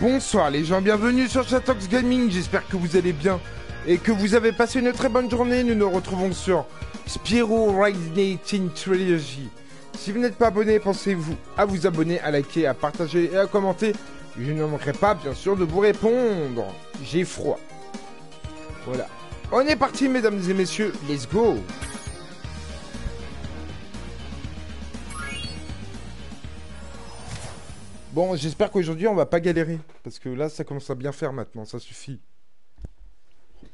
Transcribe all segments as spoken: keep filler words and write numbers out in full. Bonsoir les gens, bienvenue sur Chatox Gaming, j'espère que vous allez bien et que vous avez passé une très bonne journée. Nous nous retrouvons sur Spyro Reignited Trilogy. Si vous n'êtes pas abonné, pensez-vous à vous abonner, à liker, à partager et à commenter. Je ne manquerai pas bien sûr de vous répondre. J'ai froid. Voilà. On est parti mesdames et messieurs, let's go. Bon, j'espère qu'aujourd'hui on va pas galérer, parce que là ça commence à bien faire maintenant, ça suffit.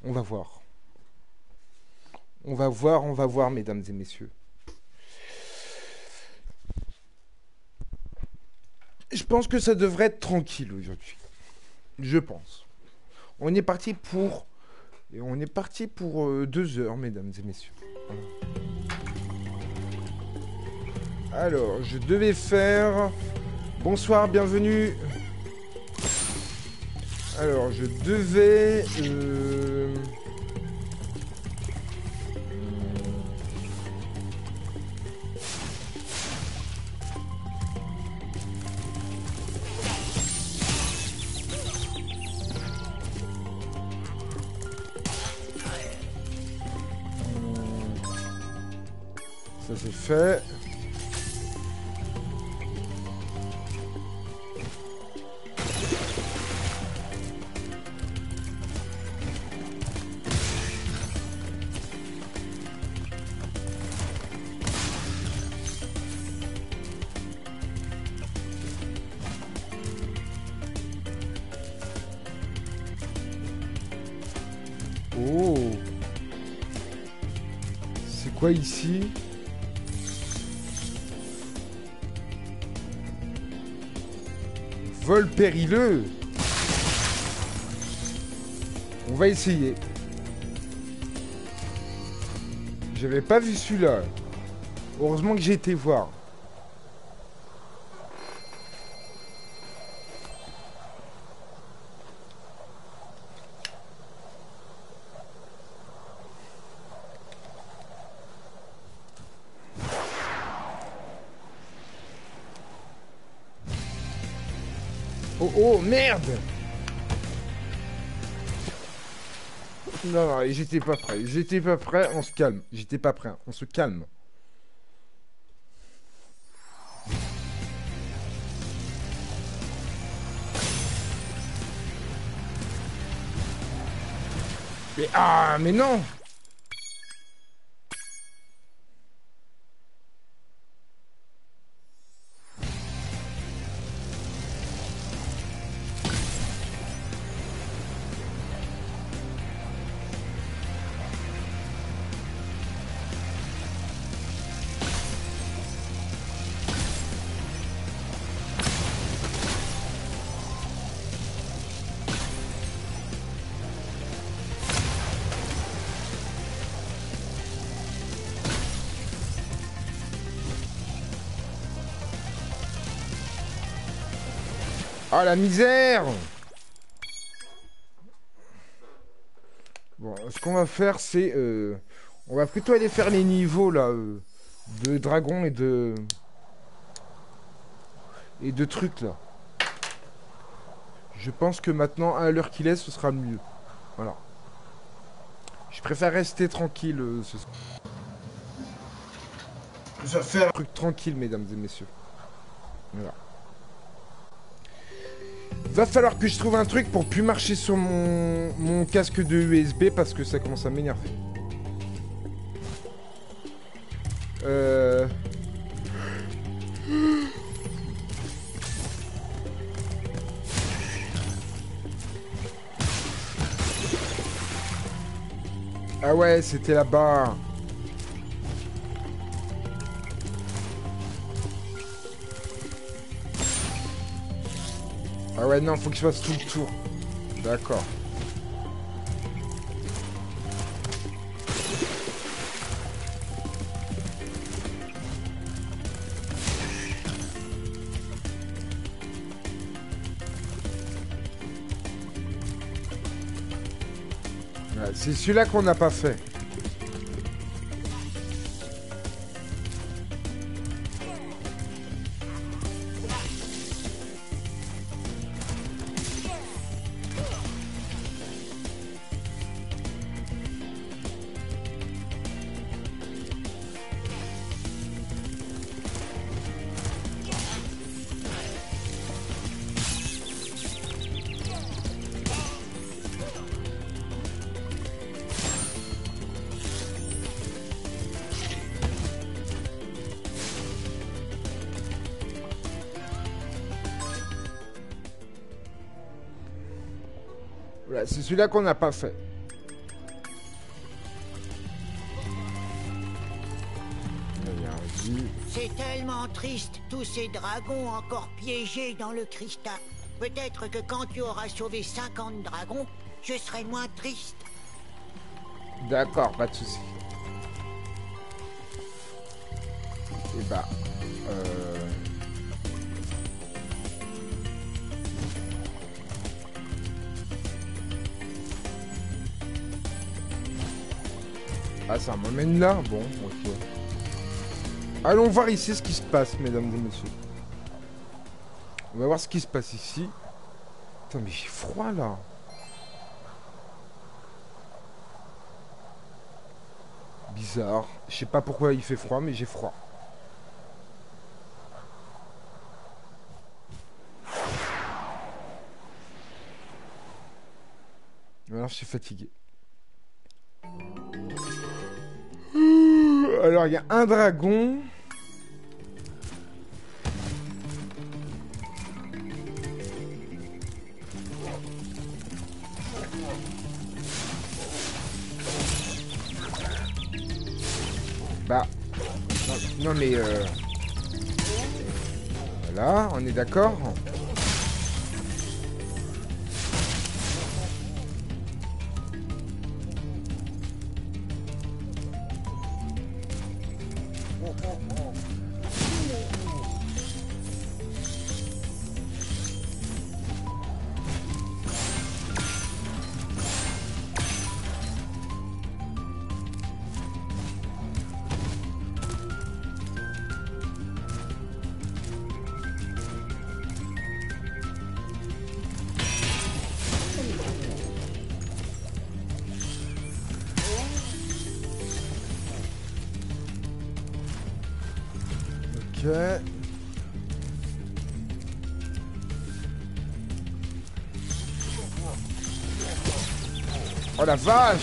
On va voir. On va voir, on va voir, mesdames et messieurs. Je pense que ça devrait être tranquille aujourd'hui. Je pense. On est parti pour... Et on est parti pour euh, deux heures, mesdames et messieurs. Alors, je devais faire... Bonsoir, bienvenue. Alors, je devais... Euh... Ça, c'est fait. Ici, vol périlleux, on va essayer. J'avais pas vu celui-là, heureusement que j'ai été voir. Oh merde! Non, non, j'étais pas prêt, j'étais pas prêt, on se calme, j'étais pas prêt, on se calme. Mais ah, mais non! Ah la misère! Bon, ce qu'on va faire, c'est... Euh, on va plutôt aller faire les niveaux, là, euh, de dragons et de... Et de trucs, là. Je pense que maintenant, à l'heure qu'il est, ce sera mieux. Voilà. Je préfère rester tranquille, euh, ce soir. Je vais faire un truc tranquille, mesdames et messieurs. Voilà. Va falloir que je trouve un truc pour plus marcher sur mon, mon casque de U S B parce que ça commence à m'énerver. Euh... Ah ouais, c'était là-bas. Ah ouais, non, faut que je fasse tout le tour. D'accord. Ouais, c'est celui-là qu'on n'a pas fait. Voilà, c'est celui-là qu'on n'a pas fait. C'est tellement triste, tous ces dragons encore piégés dans le cristal. Peut-être que quand tu auras sauvé cinquante dragons, je serai moins triste. D'accord, pas de soucis. Et bah... Euh... Ah, ça m'emmène là? Bon, ok. Allons voir ici ce qui se passe, mesdames et messieurs. On va voir ce qui se passe ici. Putain, mais j'ai froid, là. Bizarre. Je sais pas pourquoi il fait froid, mais j'ai froid. Alors, je suis fatigué. Alors, il y a un dragon. Bah. Non, non mais... Euh... Voilà, on est d'accord. Oh la vache!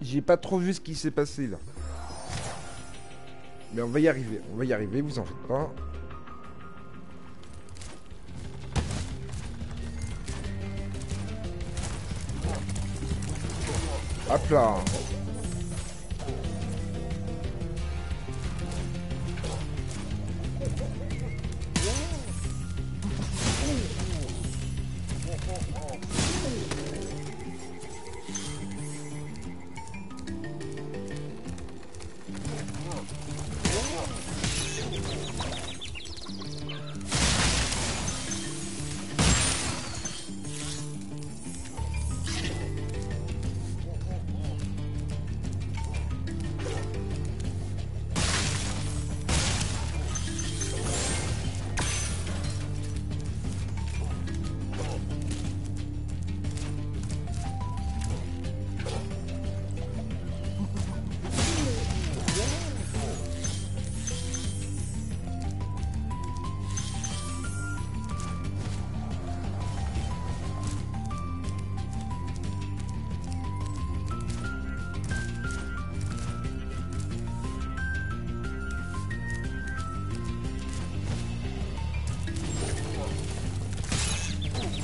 J'ai pas trop vu ce qui s'est passé là. Mais on va y arriver, on va y arriver, vous en faites pas. Hop là!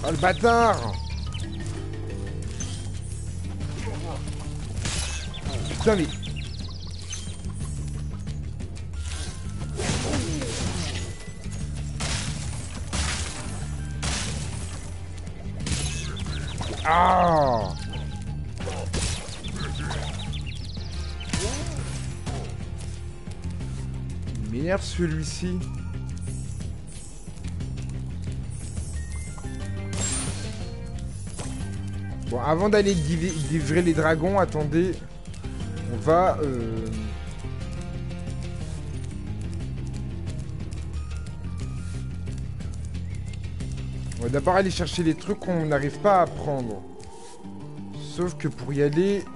Oh le bâtard! Putain mais... Ah! Il m'énerve celui-ci. Bon, avant d'aller livrer les dragons, attendez, on va... Euh... On va d'abord aller chercher les trucs qu'on n'arrive pas à prendre. Sauf que pour y aller...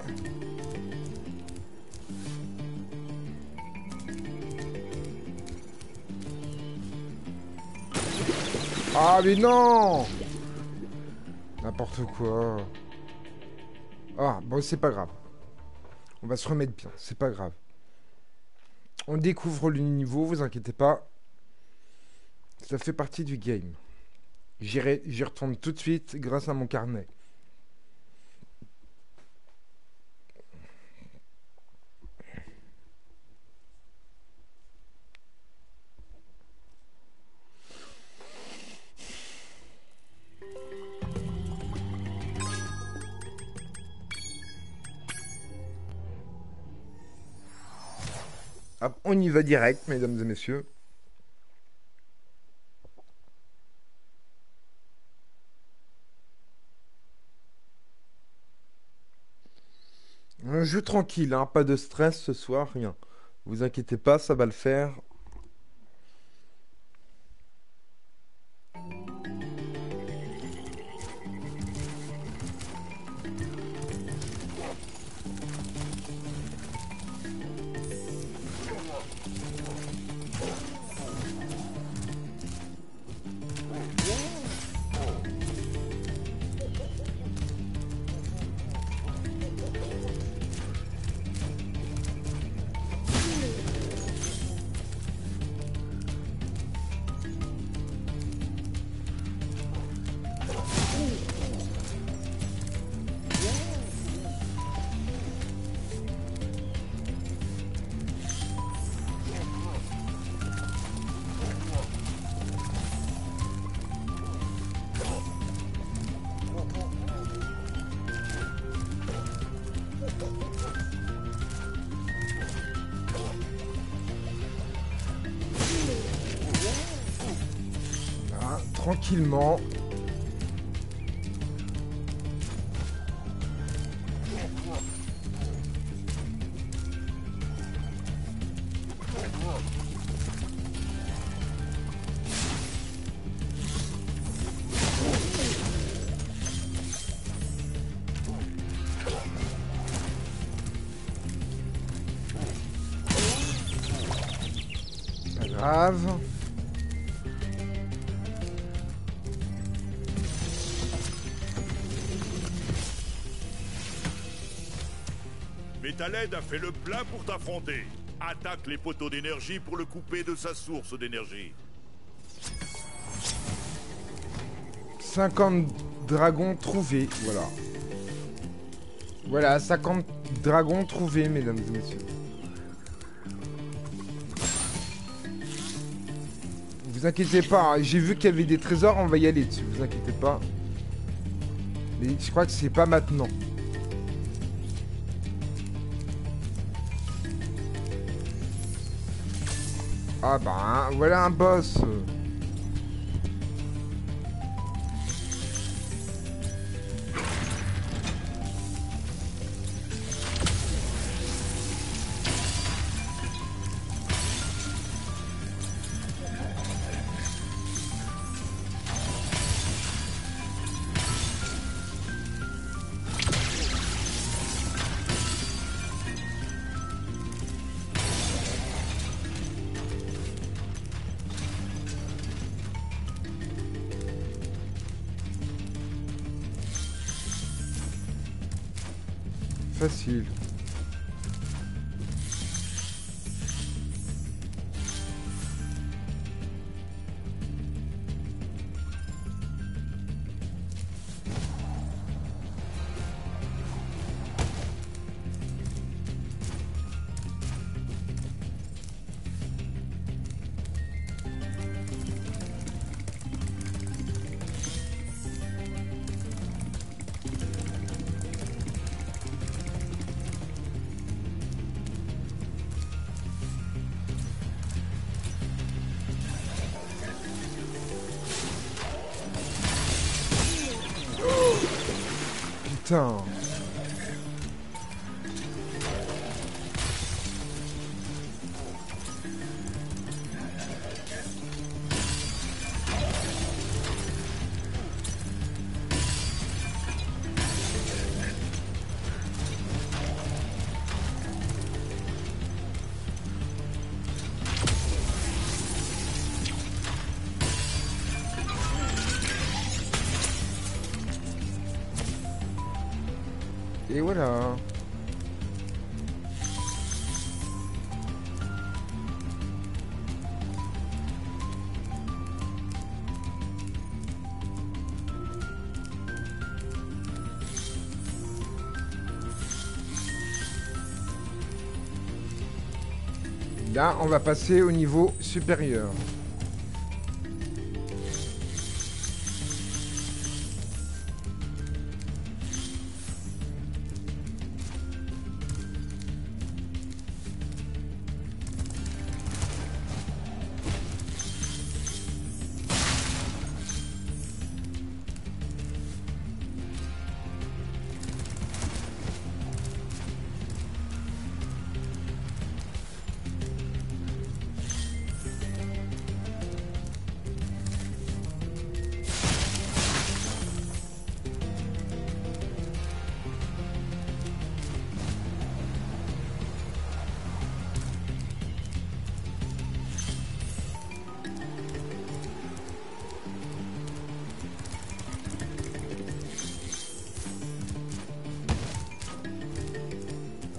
Ah mais non! N'importe quoi... Ah, bon, c'est pas grave. On va se remettre bien, c'est pas grave. On découvre le niveau, vous inquiétez pas. Ça fait partie du game. J'irai, j'y retourne tout de suite grâce à mon carnet. On y va direct, mesdames et messieurs. Un jeu tranquille, hein, pas de stress ce soir, rien. Vous inquiétez pas, ça va le faire. Tranquillement. Pas grave. Metalhead a fait le plein pour t'affronter. Attaque les poteaux d'énergie pour le couper de sa source d'énergie. cinquante dragons trouvés, voilà. Voilà, cinquante dragons trouvés, mesdames et messieurs. Vous inquiétez pas, hein, j'ai vu qu'il y avait des trésors, on va y aller dessus, vous inquiétez pas. Mais je crois que c'est pas maintenant. Ah bah voilà un boss. Facile. Putain. Et voilà. là, on va passer au niveau supérieur.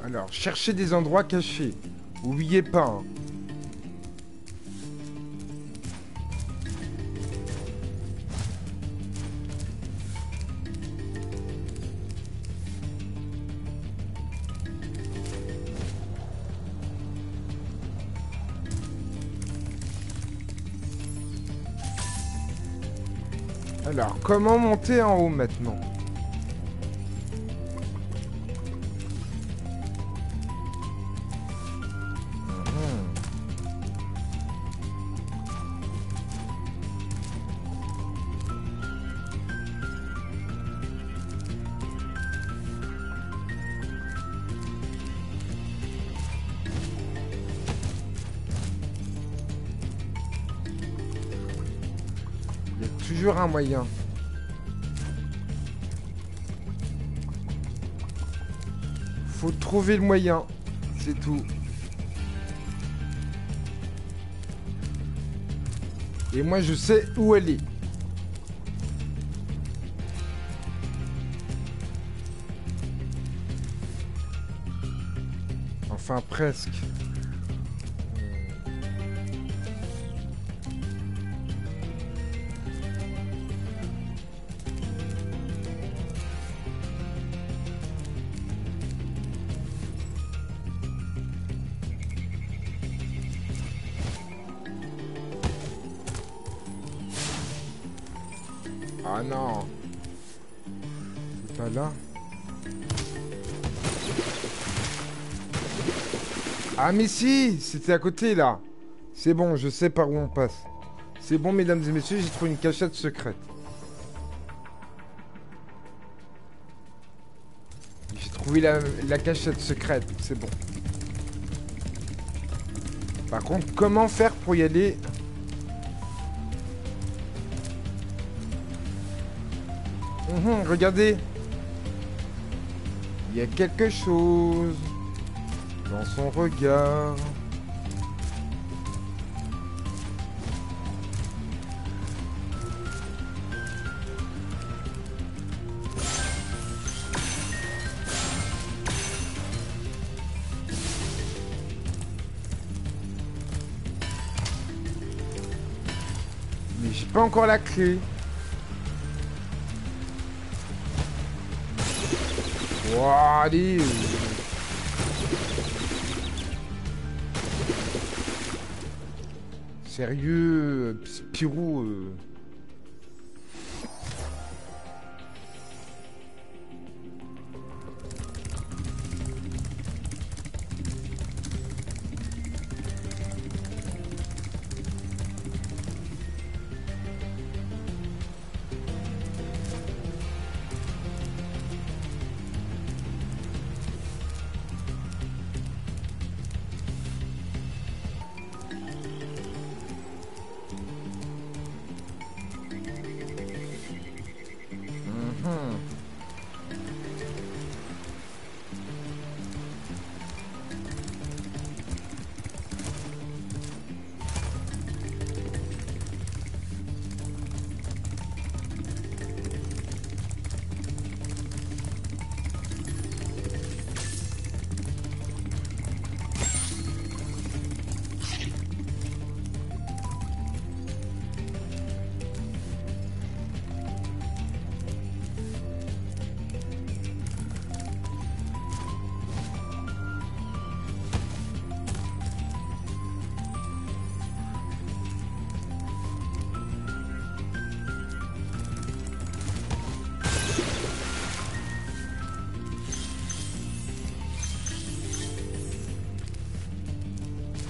Alors, cherchez des endroits cachés. Oubliez pas. Hein. Alors, comment monter en haut maintenant ? Un moyen. Faut trouver le moyen, c'est tout. Et moi je sais où elle est. Enfin presque. Ah non, c'est pas là. Ah mais si, c'était à côté là. C'est bon, je sais par où on passe. C'est bon mesdames et messieurs, j'ai trouvé une cachette secrète. J'ai trouvé la, la cachette secrète, c'est bon. Par contre, comment faire pour y aller ? Mmh, regardez, il y a quelque chose dans son regard. Mais j'ai pas encore la clé. Wow, allez. Sérieux, Spirou. Euh...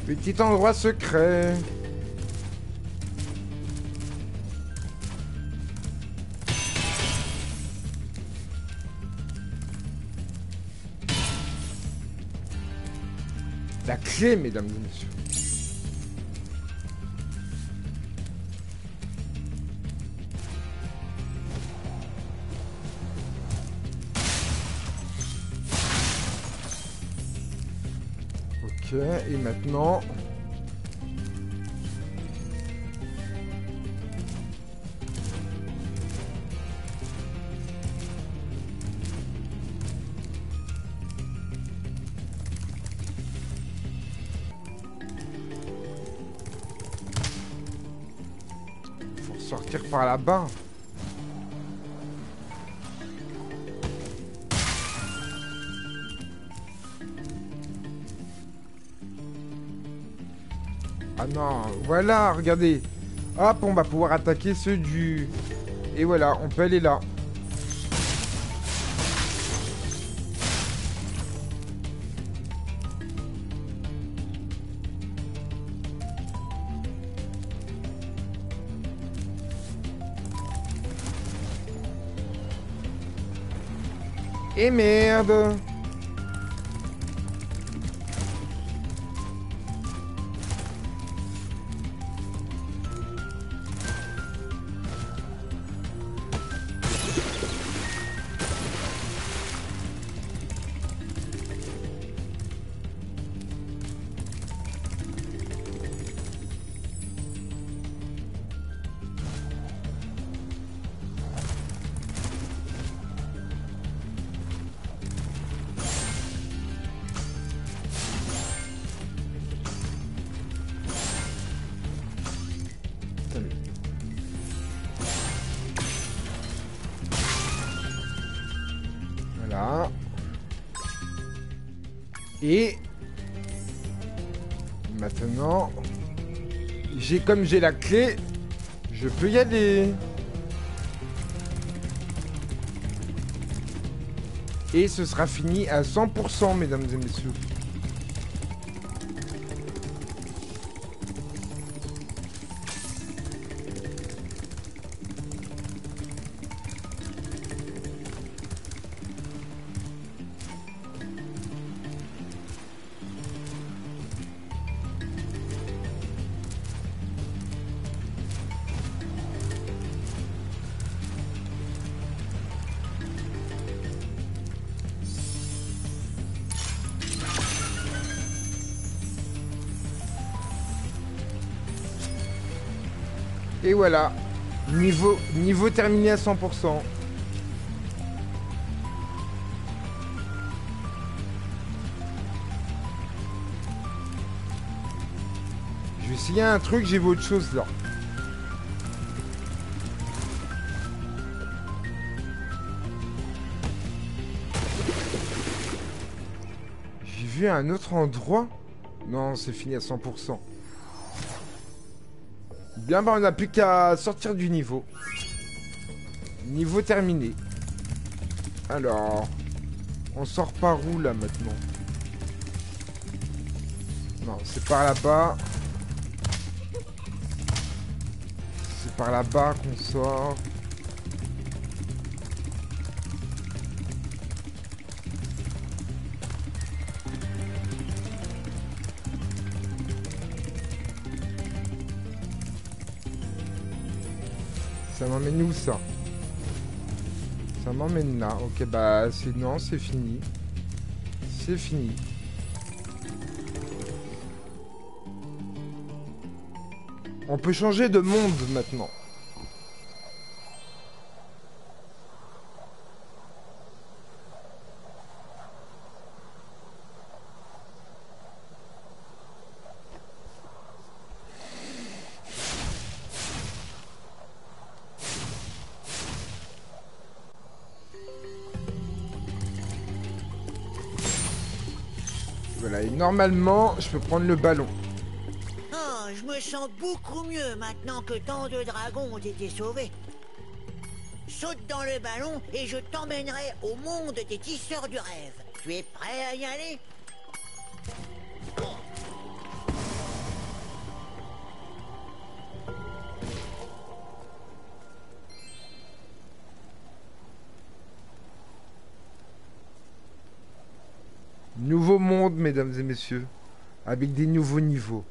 Petit endroit secret. La clé, mesdames et messieurs. Ok, et maintenant... Faut sortir par là-bas. Non, voilà, regardez. Hop, on va pouvoir attaquer ceux du... Et voilà, on peut aller là. Et merde! Et maintenant, j'ai comme j'ai la clé, je peux y aller. Et ce sera fini à cent pour cent, mesdames et messieurs. Et voilà, niveau, niveau terminé à cent pour cent. Je vais essayer un truc, j'ai vu autre chose là. J'ai vu un autre endroit. Non, c'est fini à cent pour cent. Bien, bah on n'a plus qu'à sortir du niveau. Niveau terminé. Alors, on sort par où là maintenant? Non, c'est par là-bas. C'est par là-bas qu'on sort. Ça m'emmène où ça? Ça m'emmène là. Ok, bah c'est non, c'est fini. C'est fini. On peut changer de monde maintenant. Voilà, et normalement, je peux prendre le ballon. Ah, je me sens beaucoup mieux maintenant que tant de dragons ont été sauvés. Saute dans le ballon et je t'emmènerai au monde des tisseurs du rêve. Tu es prêt à y aller? mesdames et messieurs, avec des nouveaux niveaux.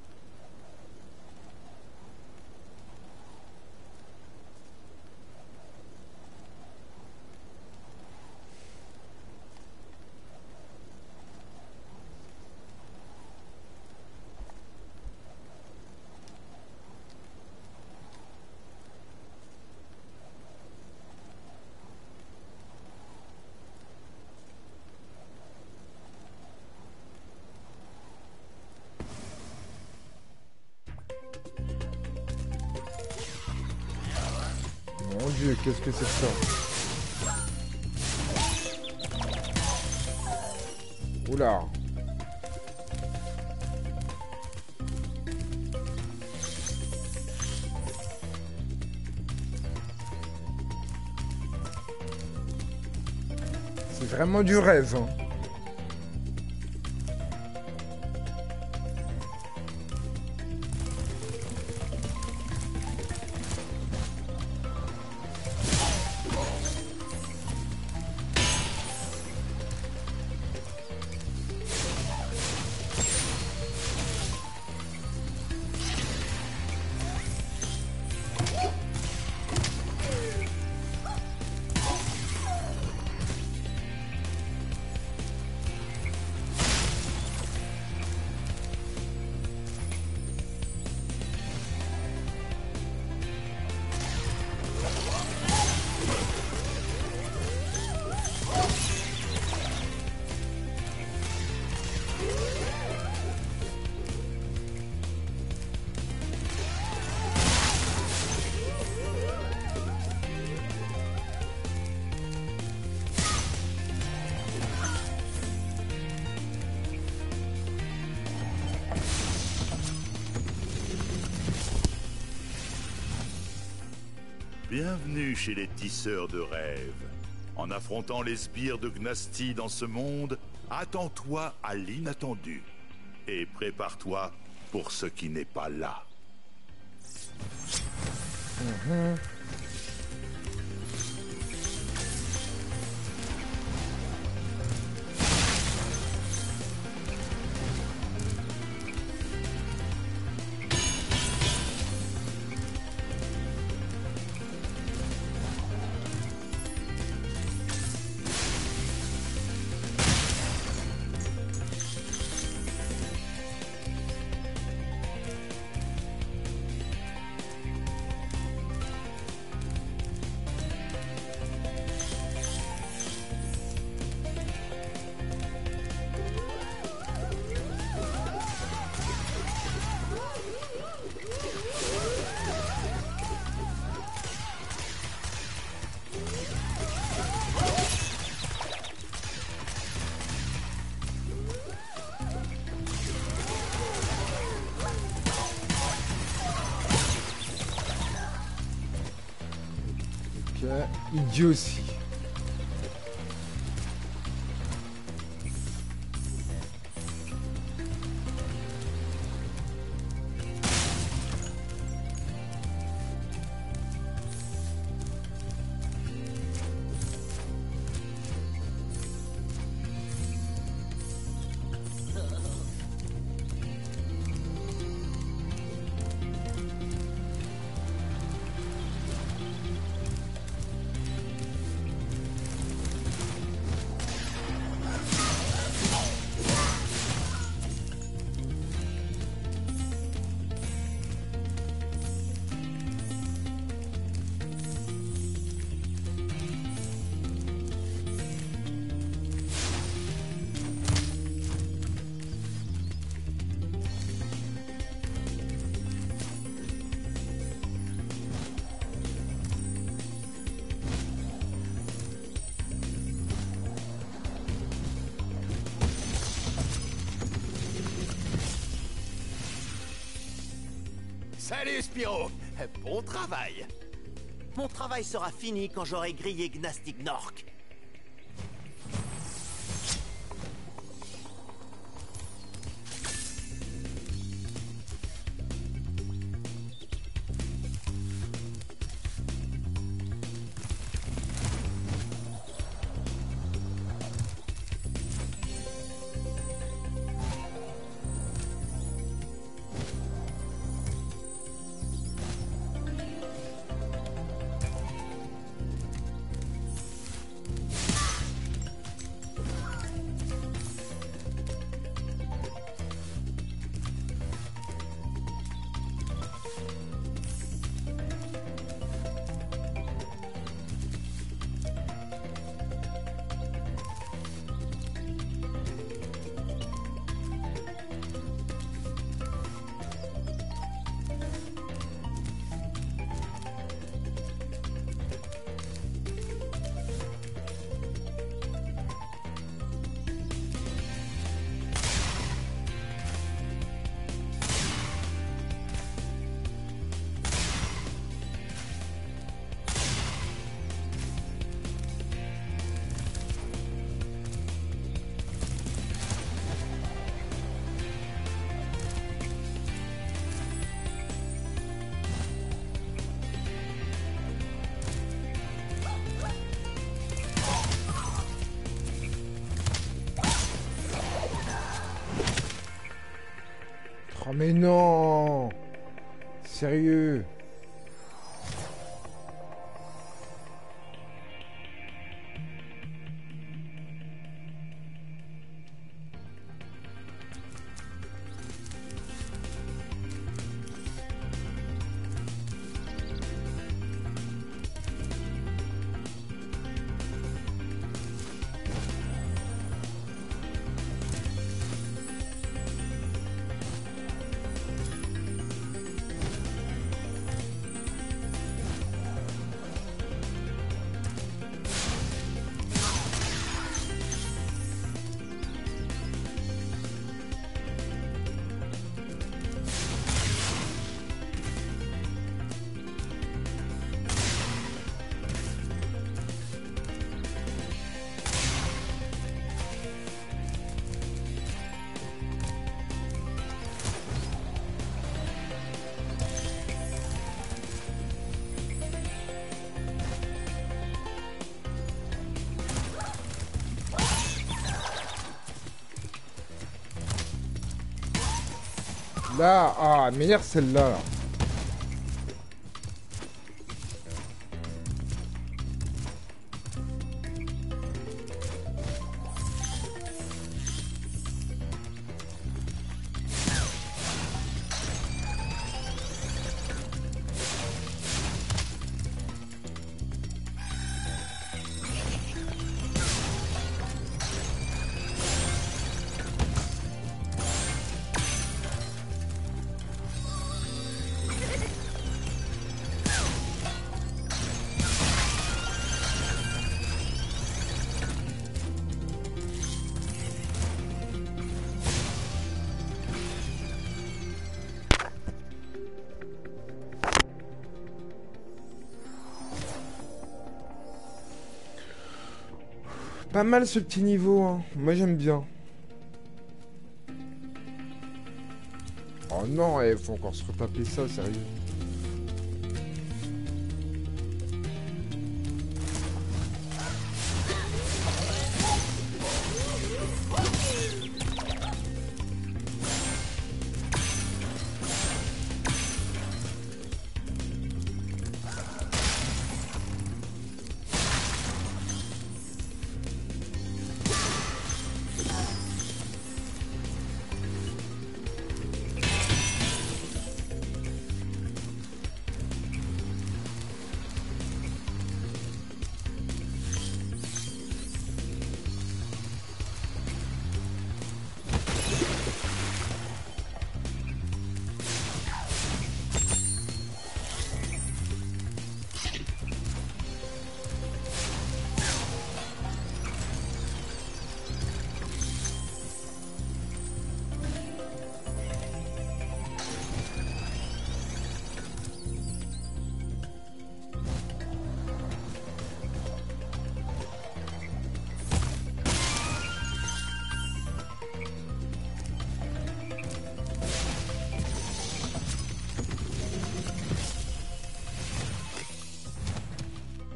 Qu'est-ce que c'est ça? Oula. C'est vraiment du rêve, hein. Bienvenue chez les tisseurs de rêves. En affrontant les sbires de Gnasty dans ce monde, attends-toi à l'inattendu et prépare-toi pour ce qui n'est pas là. Mmh. Dieu aussi. Salut Spyro, bon travail. Mon travail sera fini quand j'aurai grillé Gnasty Gnorc. Oh mais non! Sérieux? Là, ah, meilleure celle-là. Là. Pas mal ce petit niveau, hein. Moi j'aime bien. Oh non, il faut encore se retaper ça, sérieux.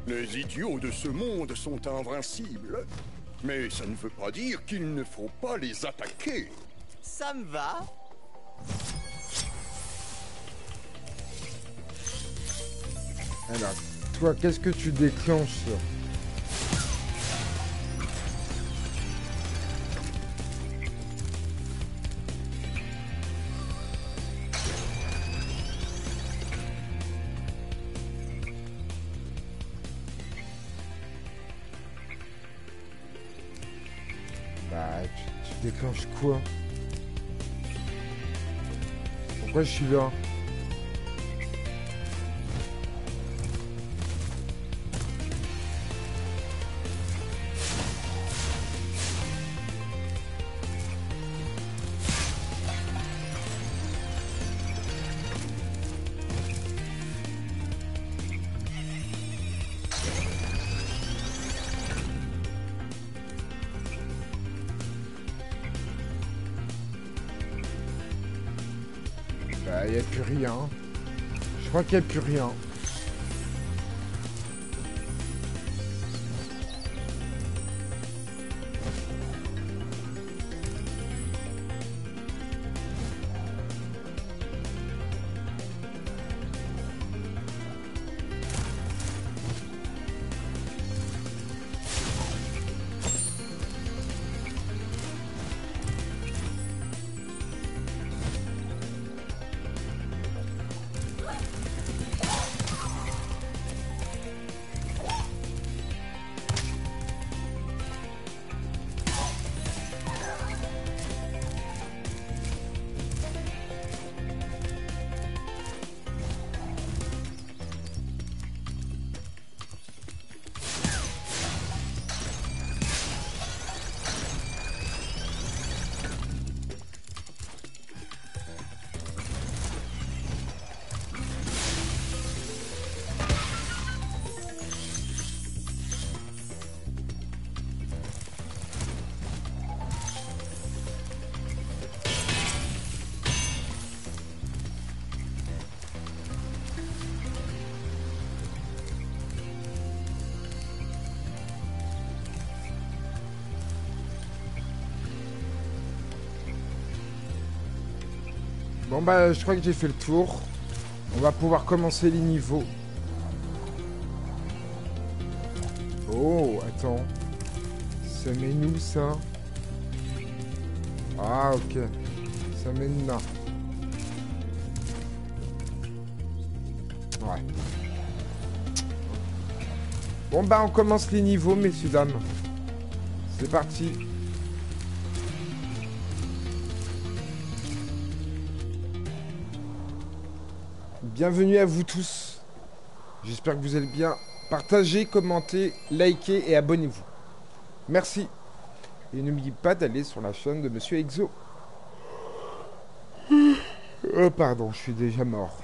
Les idiots de ce monde sont invincibles, mais ça ne veut pas dire qu'il ne faut pas les attaquer. Ça me va. Alors, toi, qu'est-ce que tu déclenches? Quoi? Pourquoi je suis là? Il n'y a plus rien. Je crois qu'il n'y a plus rien. Bon bah je crois que j'ai fait le tour. On va pouvoir commencer les niveaux. Oh, attends. Ça mène où ça? Ah ok. Ça mène là. Ouais. Bon bah on commence les niveaux, messieurs dames. C'est parti. Bienvenue à vous tous. J'espère que vous allez bien. Partagez, commentez, likez et abonnez-vous. Merci. Et n'oubliez pas d'aller sur la chaîne de Monsieur Exo. Oh pardon, je suis déjà mort.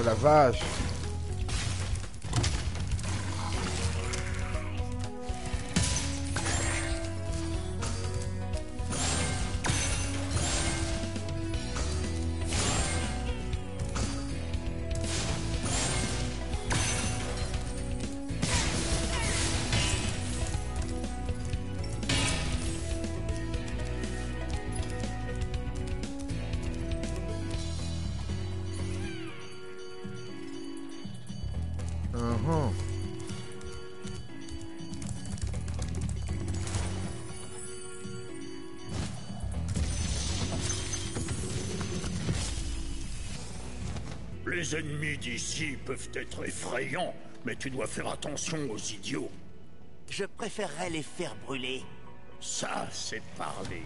Oh la vache! Les ennemis d'ici peuvent être effrayants, mais tu dois faire attention aux idiots. Je préférerais les faire brûler. Ça, c'est parler.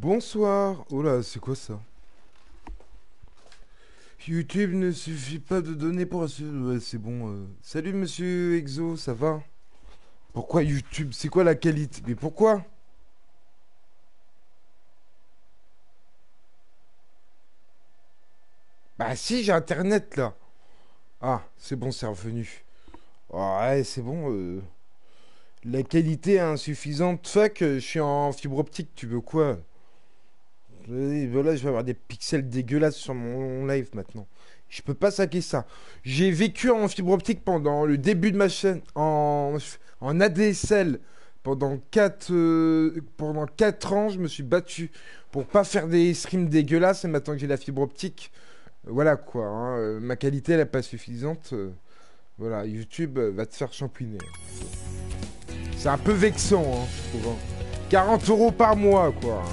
Bonsoir. Oh là, c'est quoi ça? YouTube ne suffit pas de données pour assurer... Ouais, c'est bon. Euh... Salut, Monsieur Exo, ça va? Pourquoi YouTube? C'est quoi la qualité? Mais pourquoi? Bah si, j'ai Internet, là. Ah, c'est bon, c'est revenu. Oh, ouais, c'est bon. Euh... La qualité est insuffisante. Fuck, je suis en fibre optique, tu veux quoi? Voilà, je vais avoir des pixels dégueulasses sur mon live maintenant. Je peux pas saquer ça. J'ai vécu en fibre optique pendant le début de ma chaîne, en, en A D S L. Pendant quatre, euh, pendant quatre ans, je me suis battu pour pas faire des streams dégueulasses. Et maintenant que j'ai la fibre optique, euh, voilà quoi. Hein, euh, ma qualité, elle n'est pas suffisante. Euh, voilà, YouTube euh, va te faire champigner. C'est un peu vexant, hein, je trouve. Hein. quarante euros par mois, quoi. Hein.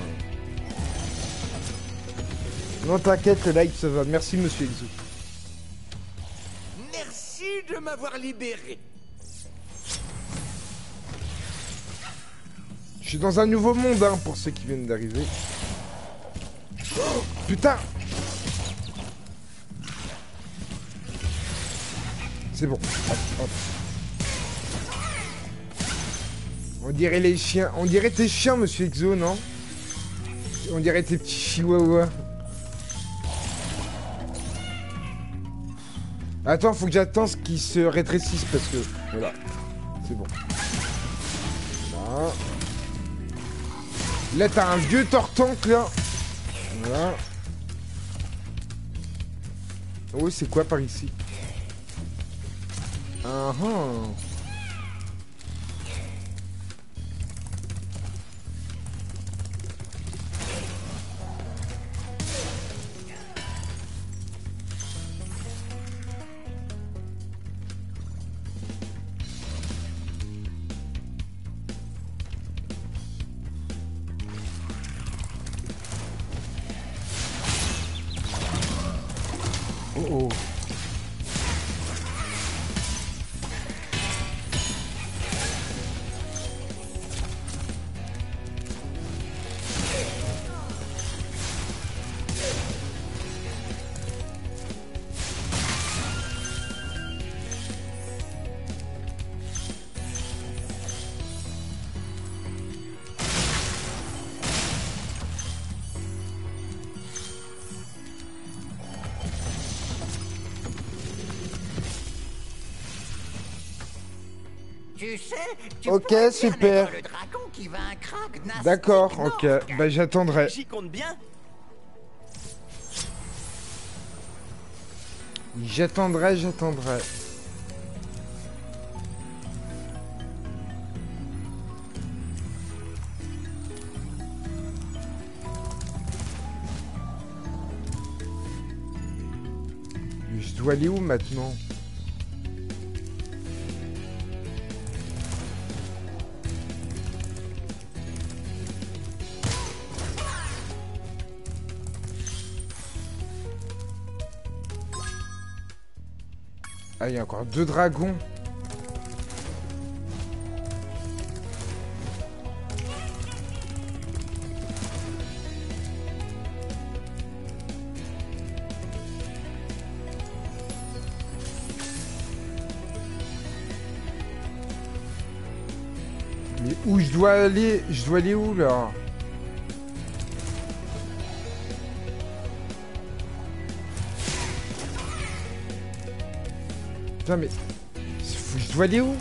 Non, t'inquiète, le live ça va. Merci, Monsieur Exo. Merci de m'avoir libéré. Je suis dans un nouveau monde, hein, pour ceux qui viennent d'arriver. Oh, putain! C'est bon. Hop, hop. On dirait les chiens. On dirait tes chiens, monsieur Exo, non? On dirait tes petits chihuahuas. Attends, faut que j'attende qu'ils se rétrécissent parce que... Voilà. C'est bon. Voilà. Là, t'as un vieux tortank, là. Voilà. Oh, c'est quoi par ici? Ah ah. Oh oh. Tu sais, tu ok, super. D'accord, ok. Bah j'attendrai. J'y compte bien. J'attendrai, j'attendrai. Je dois aller où maintenant? Ah, il y a encore deux dragons. Mais où je dois aller? Je dois aller où là? Putain mais... Je dois aller où?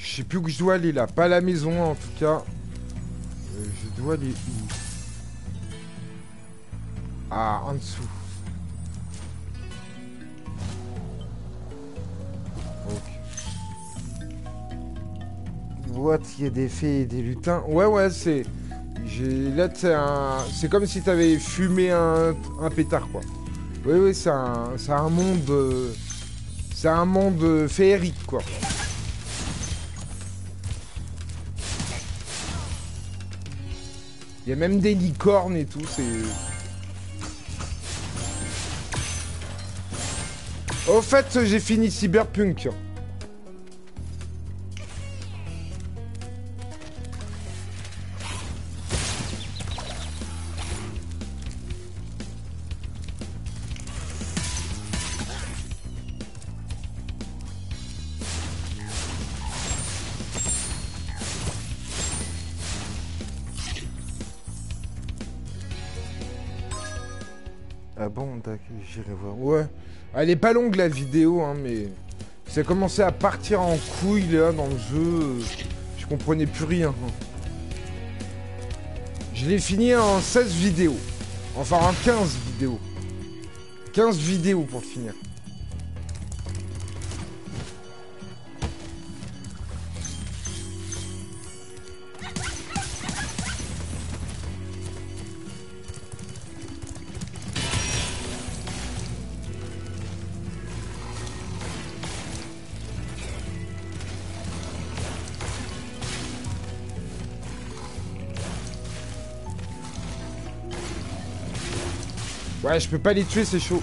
Je sais plus où je dois aller là, pas à la maison en tout cas. Euh, je dois aller où? Ah, en dessous. Ok. What, il y a des fées et des lutins. Ouais, ouais, c'est... Là, c'est un... C'est comme si t'avais fumé un... un pétard, quoi. Oui, oui, c'est un... C'est un monde... C'est un monde féerique, quoi. Il y a même des licornes et tout, c'est... Au fait, j'ai fini Cyberpunk. Ah bon, j'irai voir. Ouais. Elle est pas longue la vidéo, hein, mais ça a commencé à partir en couille là dans le jeu. Je comprenais plus rien. Je l'ai fini en seize vidéos. Enfin en quinze vidéos. quinze vidéos pour finir. Ouais, je peux pas les tuer, c'est chaud.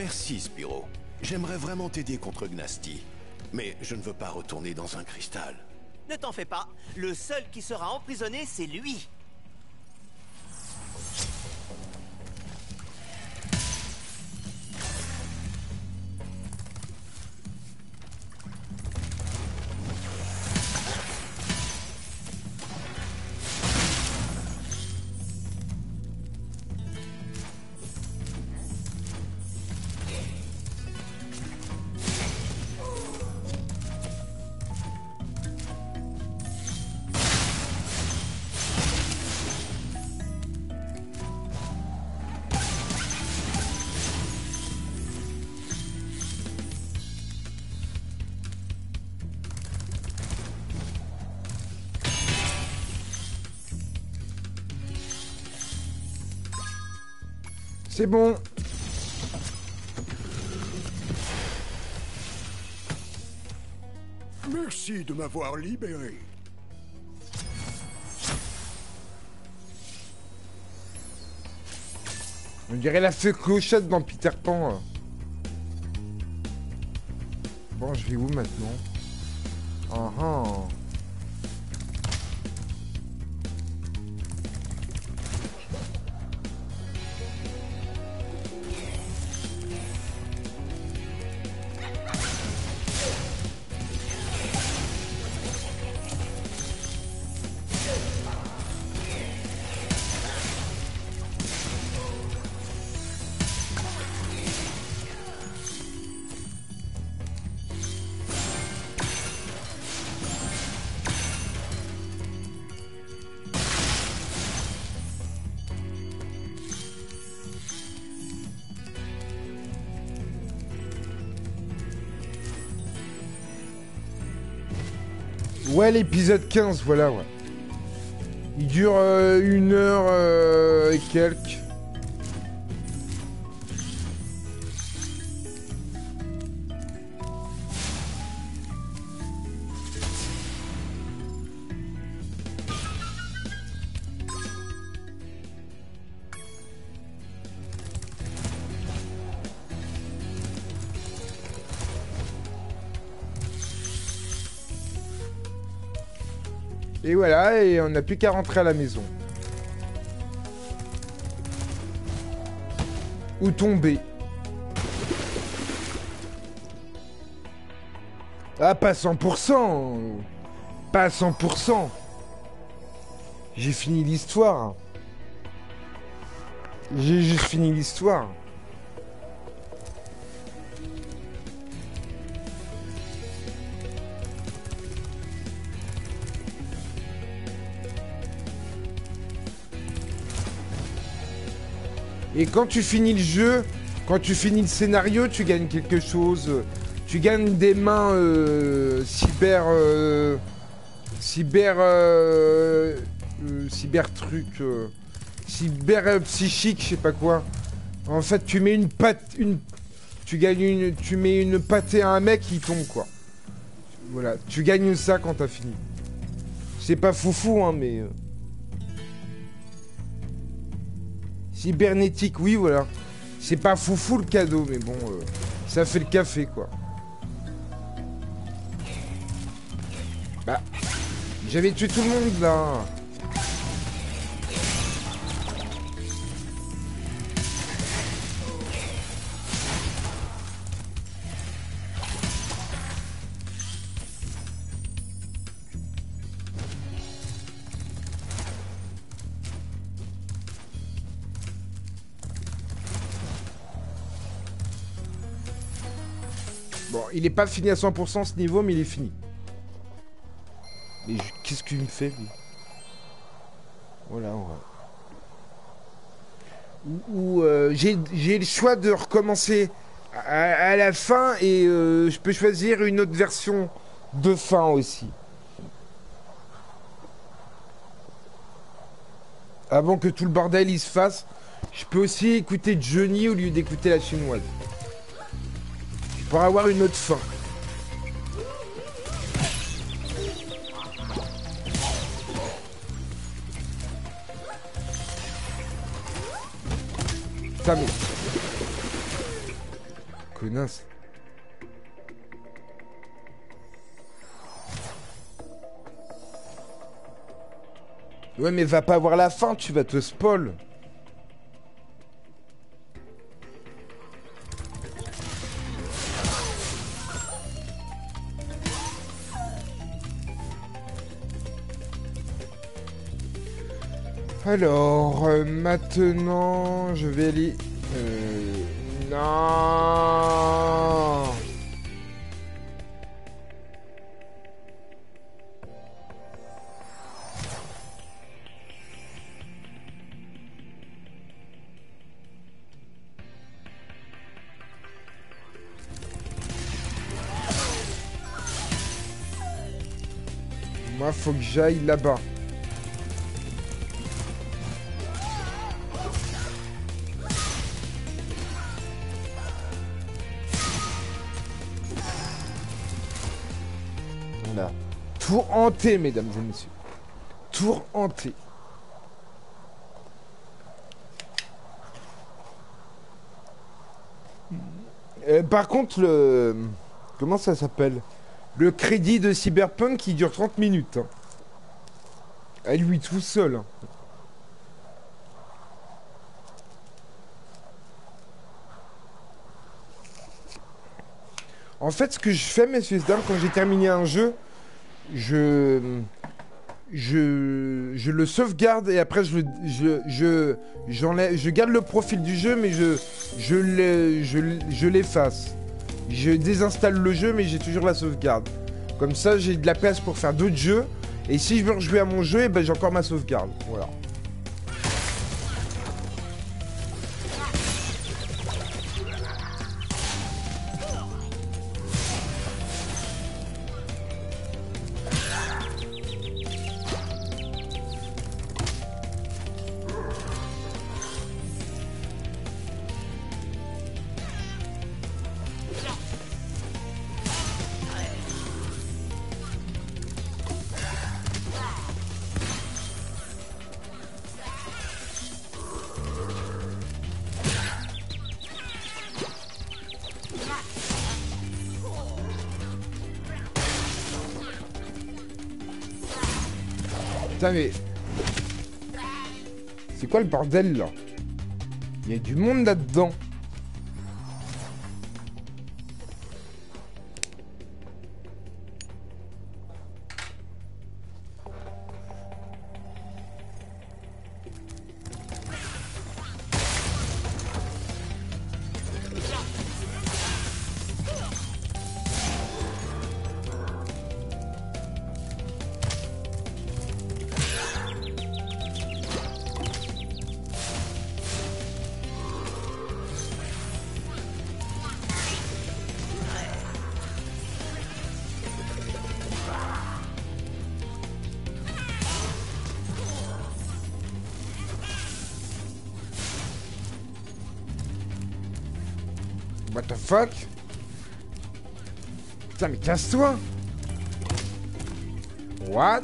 Merci, Spyro. J'aimerais vraiment t'aider contre Gnasty, mais je ne veux pas retourner dans un cristal. Ne t'en fais pas. Le seul qui sera emprisonné, c'est lui. C'est bon. Merci de m'avoir libéré. On dirait la fée clochette dans Peter Pan. Bon, je vais où maintenant? Ah ah. Ouais, l'épisode quinze, voilà, ouais. Il dure euh, une heure euh, et quelques. Et voilà, et on n'a plus qu'à rentrer à la maison. Ou tomber. Ah, pas cent pour cent. Pas cent pour cent. J'ai fini l'histoire. J'ai juste fini l'histoire. Et quand tu finis le jeu, quand tu finis le scénario, tu gagnes quelque chose. Tu gagnes des mains euh, cyber... Euh, cyber... Euh, euh, cyber truc... Euh, cyber euh, psychique, je sais pas quoi. En fait, tu mets une patte... Une, tu gagnes une... Tu mets une pâtée à un mec, il tombe, quoi. Voilà, tu gagnes ça quand t'as fini. C'est pas foufou, hein, mais... Euh... Cybernétique, oui, voilà. C'est pas foufou le cadeau, mais bon, euh, ça fait le café, quoi. Bah, j'avais tué tout le monde, là. Il n'est pas fini à cent pour cent ce niveau, mais il est fini. Mais je... qu'est-ce qu'il me fait, lui? Voilà, on va... Ou euh, j'ai le choix de recommencer à, à la fin et euh, je peux choisir une autre version de fin aussi. Avant que tout le bordel il se fasse, je peux aussi écouter Johnny au lieu d'écouter la chinoise. Pour avoir une autre fin. Ça me... connasse. Ouais, mais va pas voir la fin, tu vas te spoil. Alors, euh, maintenant, je vais aller... Euh... Non. Moi, faut que j'aille là-bas. Tour hanté, mesdames et messieurs. Tour hanté. Euh, par contre, le... Comment ça s'appelle? Le crédit de Cyberpunk qui dure trente minutes. Hein. À lui tout seul. Hein. En fait, ce que je fais, messieurs et dames, quand j'ai terminé un jeu... Je, je, je le sauvegarde et après je, je, je, j'enlève, je garde le profil du jeu mais je, je l'efface. Je, je l'efface. Je désinstalle le jeu mais j'ai toujours la sauvegarde. Comme ça j'ai de la place pour faire d'autres jeux et si je veux rejouer à mon jeu, eh ben, j'ai encore ma sauvegarde. Voilà. Putain mais... C'est quoi le bordel là? Il y a du monde là-dedans. What the fuck? Putain mais casse-toi! What?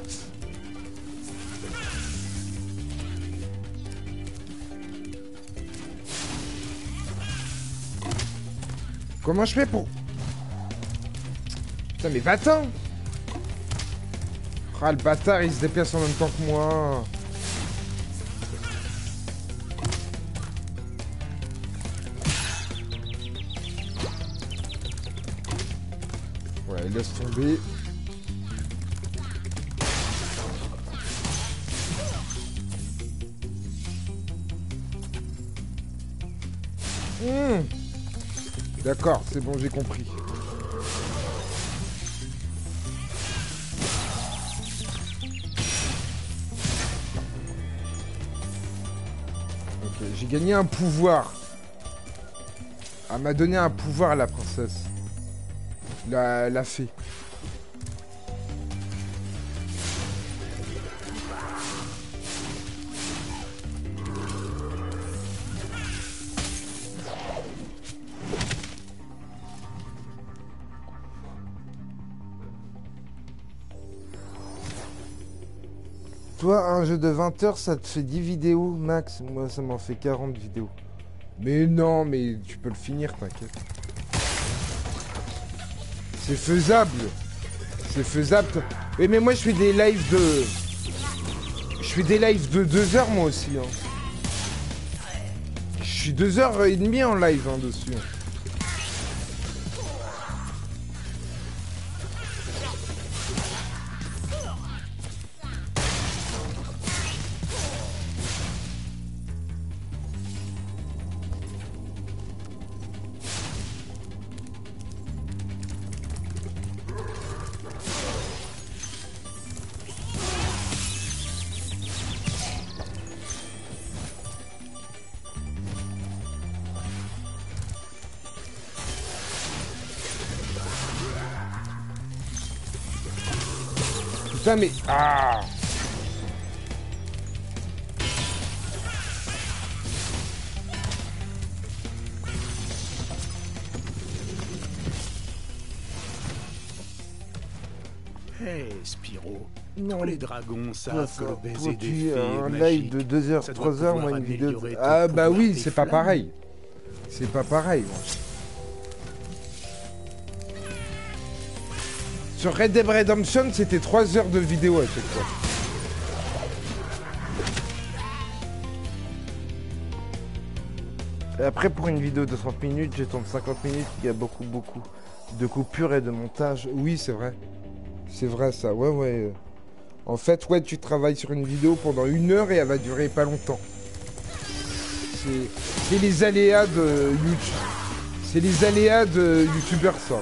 Comment je fais pour... Putain mais va-t'en! Ah le bâtard il se déplace en même temps que moi! Laisse tomber. Mmh. D'accord, c'est bon, j'ai compris. Ok, j'ai gagné un pouvoir. Elle m'a donné un pouvoir, la princesse. La, la fée. Toi, un jeu de vingt heures, ça te fait dix vidéos max. Moi, ça m'en fait quarante vidéos. Mais non, mais tu peux le finir, t'inquiète. C'est faisable. C'est faisable. Oui, mais moi, je fais des lives de... Je fais des lives de deux heures, moi aussi. Hein. Je suis deux heures trente en live, hein, dessus. Mais... Ah, hey Spyro, non, les dragons savent que le baiser des filles un live de deux heures, trois heures, moi une vidéo... Ah bah oui, c'est pas pareil. C'est pas pareil. Sur Red Dead Redemption, c'était trois heures de vidéo à chaque fois. Et après, pour une vidéo de trente minutes, je tombe cinquante minutes, il y a beaucoup, beaucoup de coupures et de montage. Oui, c'est vrai. C'est vrai, ça. Ouais, ouais. En fait, ouais, tu travailles sur une vidéo pendant une heure et elle va durer pas longtemps. C'est les aléas de YouTube. C'est les aléas de YouTubeurs, ça.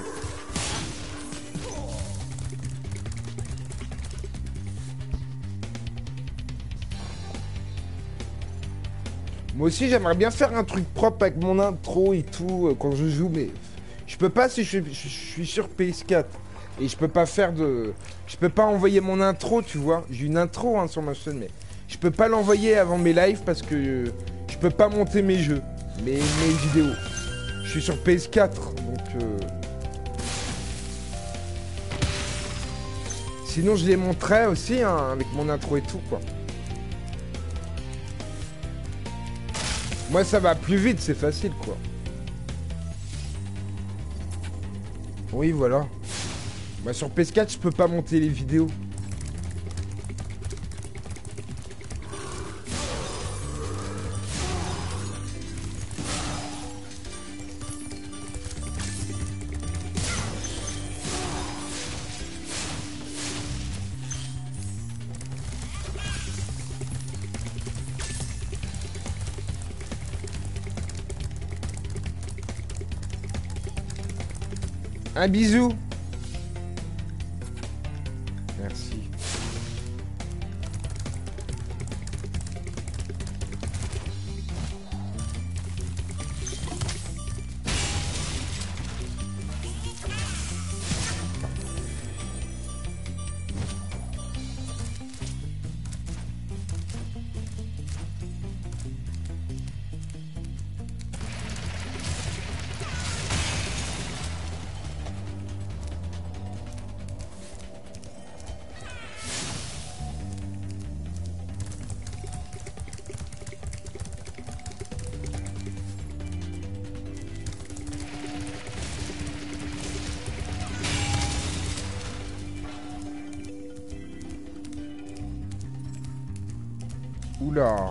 Moi aussi, j'aimerais bien faire un truc propre avec mon intro et tout euh, quand je joue, mais je peux pas si je, je, je suis sur P S quatre et je peux pas faire de, je peux pas envoyer mon intro, tu vois. J'ai une intro hein, sur ma chaîne, mais je peux pas l'envoyer avant mes lives parce que euh, je peux pas monter mes jeux, mes, mes vidéos. Je suis sur P S quatre, donc euh... sinon je les montrais aussi hein, avec mon intro et tout quoi. Moi, ça va plus vite, c'est facile, quoi. Oui, voilà. Moi, sur P S quatre, je peux pas monter les vidéos. Un bisou. Merci. Oula.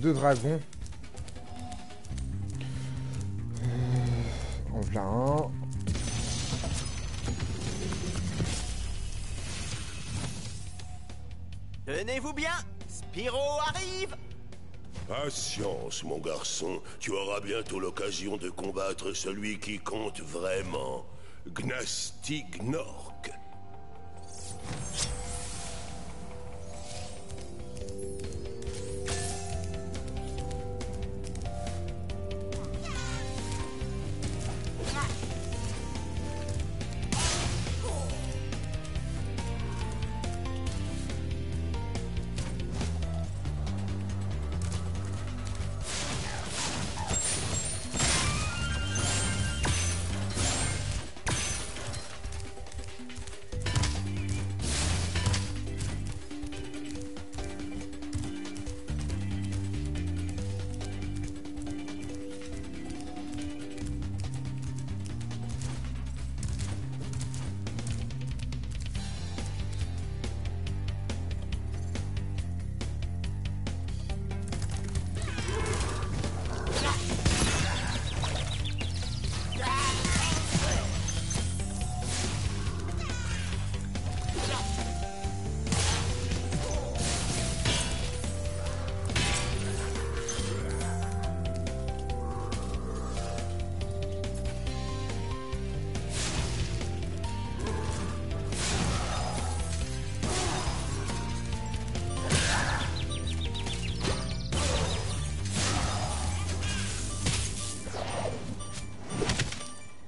Deux dragons. En voilà un. Tenez-vous bien, Spyro arrive! Patience, mon garçon. Tu auras bientôt l'occasion de combattre celui qui compte vraiment. Gnasty Gnorc.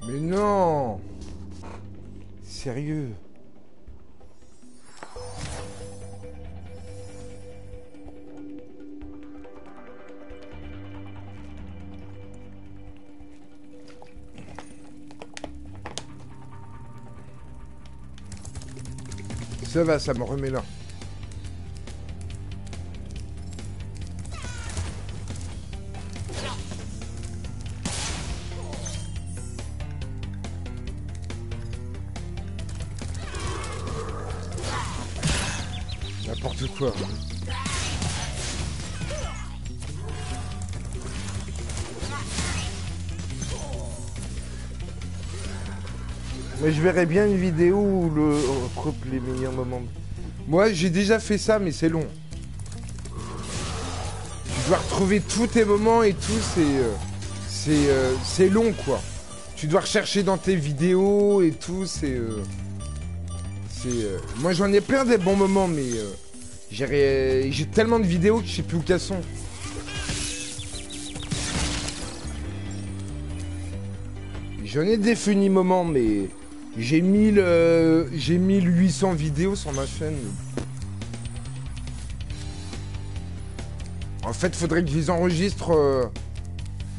Mais non! Sérieux? Ça va, ça me remet là. Quoi. Mais je verrais bien une vidéo où le recoupe les meilleurs moments. Moi j'ai déjà fait ça mais c'est long. Tu dois retrouver tous tes moments et tout, c'est euh, c'est euh, c'est long quoi. Tu dois rechercher dans tes vidéos et tout, c'est euh, c'est euh... moi j'en ai plein des bons moments mais euh... J'ai ré... tellement de vidéos que je sais plus où qu'elles sont. J'en ai des funny moments, mais j'ai mille... euh... j'ai mille huit cents vidéos sur ma chaîne. En fait, faudrait que je les enregistre euh...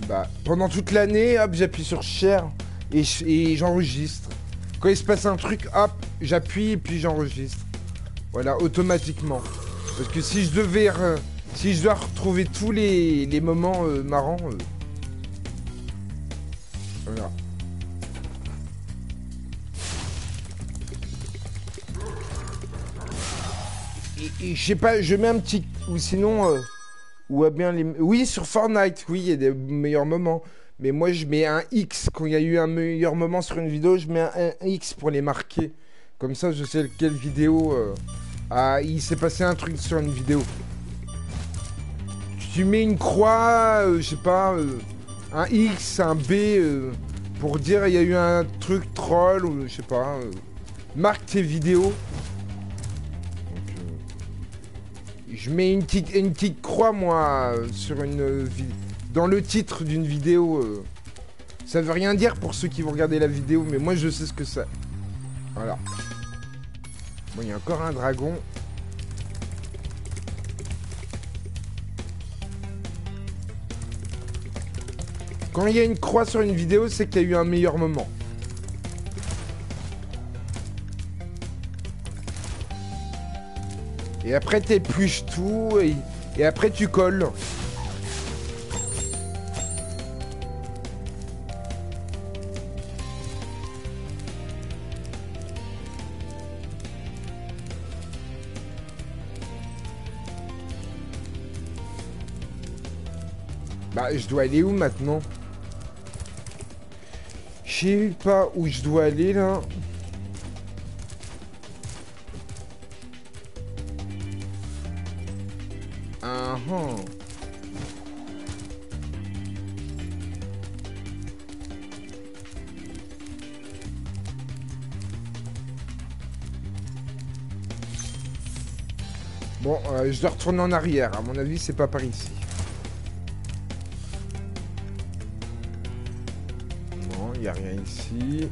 bah, pendant toute l'année. Hop, j'appuie sur share et j'enregistre. Quand il se passe un truc, hop, j'appuie et puis j'enregistre. Voilà, automatiquement. Parce que si je devais... Euh, si je dois retrouver tous les, les moments euh, marrants... Euh... Voilà. Et, et je sais pas, je mets un petit... Ou sinon... Euh, ou bien les... Oui, sur Fortnite, oui, il y a des meilleurs moments. Mais moi, je mets un X. Quand il y a eu un meilleur moment sur une vidéo, je mets un, un X pour les marquer. Comme ça, je sais quelle vidéo... Euh... Ah, il s'est passé un truc sur une vidéo. Tu mets une croix, euh, je sais pas, euh, un X, un B, euh, pour dire il y a eu un truc troll, ou je sais pas. Euh, marque tes vidéos. Donc, euh, je mets une petite, une petite croix, moi, euh, sur une, euh, dans le titre d'une vidéo. Euh, ça veut rien dire pour ceux qui vont regarder la vidéo, mais moi je sais ce que c'est. Voilà. Bon, il y a encore un dragon. Quand il y a une croix sur une vidéo, c'est qu'il y a eu un meilleur moment. Et après, t'épluches tout et, et après, tu colles. Bah, je dois aller où maintenant? Je sais pas où je dois aller là. Aham. Uhum. Bon, euh, je dois retourner en arrière. À mon avis, c'est pas par ici. Non, il n'y a rien ici.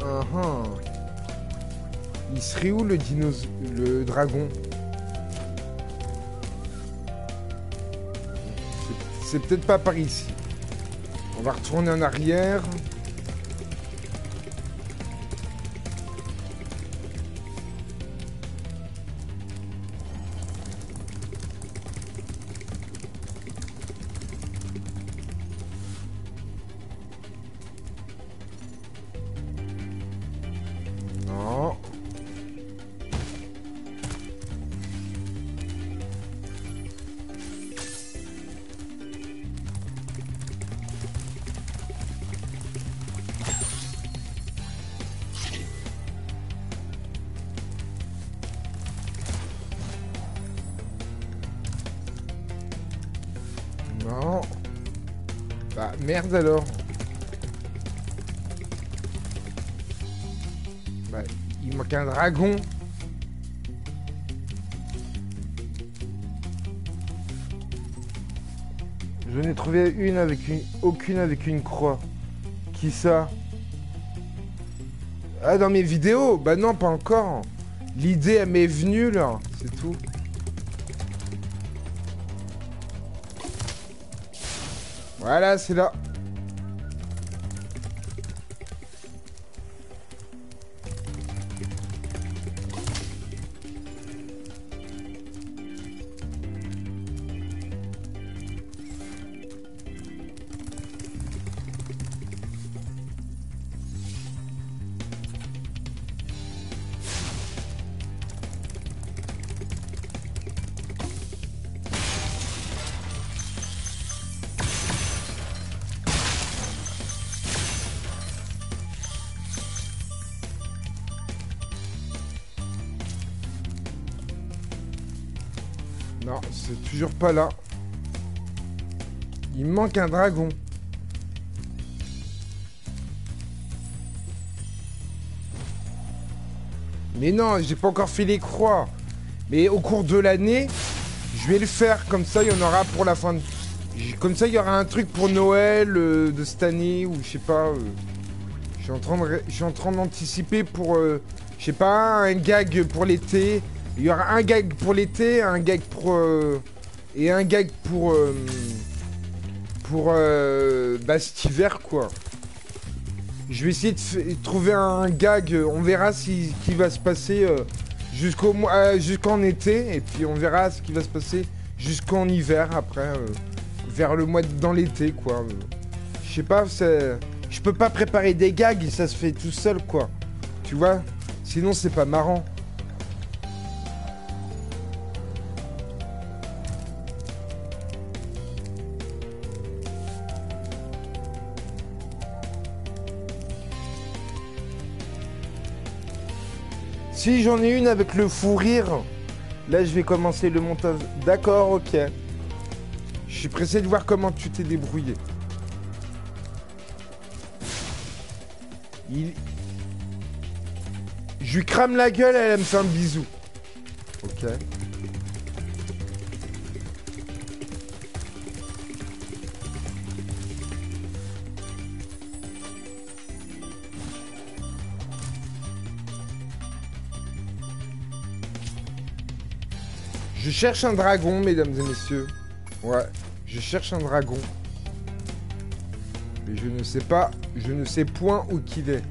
Uh-huh. Il serait où le dinos... le dragon? C'est peut-être pas par ici. On va retourner en arrière. Merde alors. Bah, il manque un dragon. Je n'ai trouvé une avec une... aucune avec une croix. Qui ça? Ah, dans mes vidéos? Bah non, pas encore. L'idée, elle m'est venue là. C'est tout. Voilà, c'est là. Non, c'est toujours pas là. Il manque un dragon. Mais non, j'ai pas encore fait les croix. Mais au cours de l'année, je vais le faire. Comme ça, il y en aura pour la fin de... Comme ça, il y aura un truc pour Noël euh, de cette année ou je sais pas. Euh... Je suis en train de... je suis en train d'anticiper pour, euh... je sais pas, un gag pour l'été. Il y aura un gag pour l'été, un gag pour... Euh, et un gag pour... Euh, pour... Euh, bah, cet hiver, quoi. Je vais essayer de, de trouver un gag. On verra si, qui va se passer euh, jusqu'au euh, jusqu'en été. Et puis, on verra ce qui va se passer jusqu'en hiver, après. Euh, vers le mois de... dans l'été, quoi. Je sais pas, c'est... Je peux pas préparer des gags, ça se fait tout seul, quoi. Tu vois? Sinon, c'est pas marrant. Si, j'en ai une avec le fou rire. Là, je vais commencer le montage. D'accord, ok. Je suis pressé de voir comment tu t'es débrouillé. Il... Je lui crame la gueule, elle me fait un bisou. Ok. Je cherche un dragon, mesdames et messieurs. Ouais, je cherche un dragon. Mais je ne sais pas, je ne sais point où qu'il est.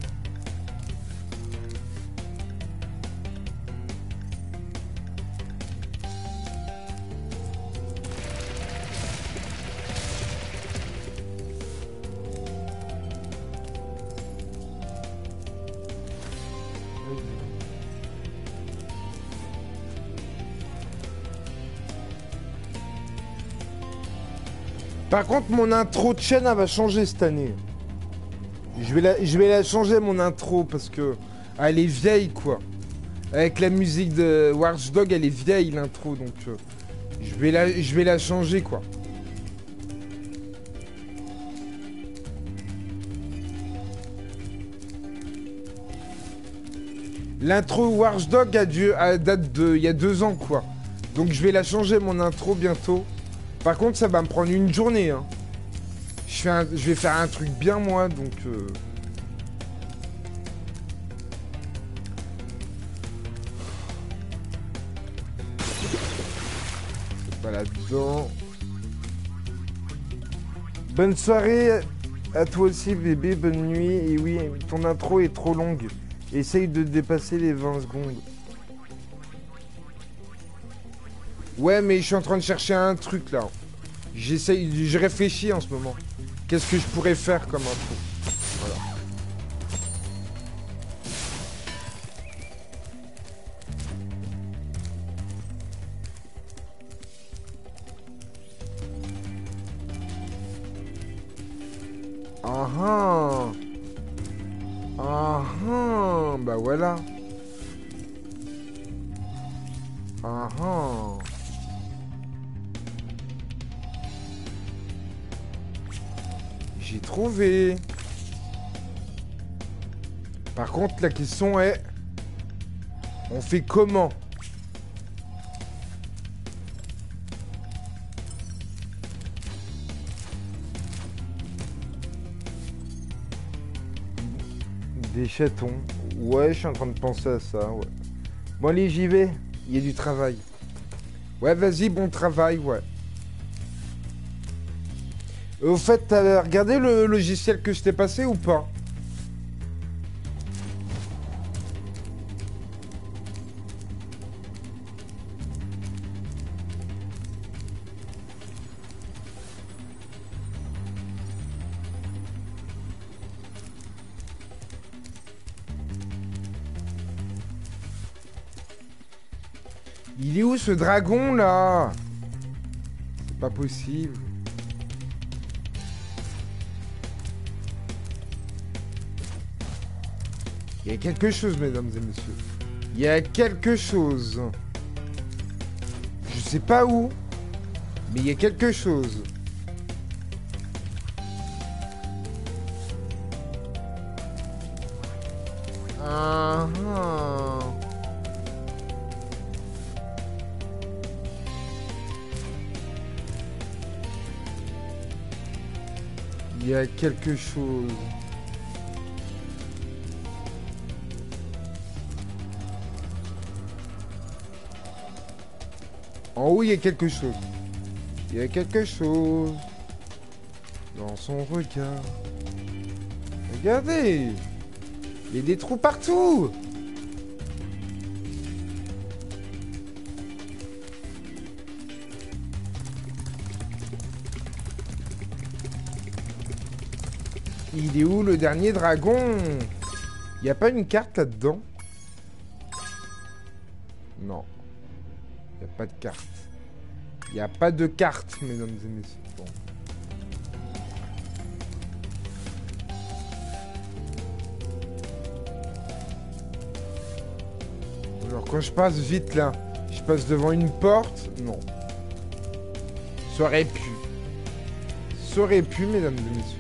Par contre, mon intro de chaîne, elle va changer cette année. Je vais la, je vais la changer mon intro parce que elle est vieille quoi. Avec la musique de Warzdog, elle est vieille l'intro, donc euh, je vais la, je vais la changer quoi. L'intro Warzdog a dû, a date de il y a deux ans quoi. Donc je vais la changer mon intro bientôt. Par contre ça va me prendre une journée hein. Je, fais un, je vais faire un truc bien moi donc euh... c'est pas là-dedans. Bonne soirée à toi aussi bébé, bonne nuit. Et oui, ton intro est trop longue. Essaye de dépasser les vingt secondes. Ouais, mais je suis en train de chercher un truc, là. J'essaye, je réfléchis en ce moment. Qu'est-ce que je pourrais faire comme intro ? Voilà. Ah ah. Ah ah, bah voilà. Ah ah. J'ai trouvé. Par contre, la question est... on fait comment? Des chatons. Ouais, je suis en train de penser à ça, ouais. Bon, allez, j'y vais. Il y a du travail. Ouais, vas-y, bon travail, ouais. Au fait, t'avais regardé le logiciel que je t'ai passé ou pas? Il est où ce dragon là? C'est pas possible. Il y a quelque chose, mesdames et messieurs. Il y a quelque chose. Je sais pas où, mais il y a quelque chose. Ah ah. Il y a quelque chose. En haut, il y a quelque chose. Il y a quelque chose dans son regard. Regardez, il y a des trous partout. Il est où le dernier dragon? Il n'y a pas une carte là-dedans? Non. Il n'y a pas de carte. Il n'y a pas de carte, mesdames et messieurs. Bon. Alors quand je passe vite là, je passe devant une porte? Non. Ça aurait pu. Ça aurait pu, mesdames et messieurs.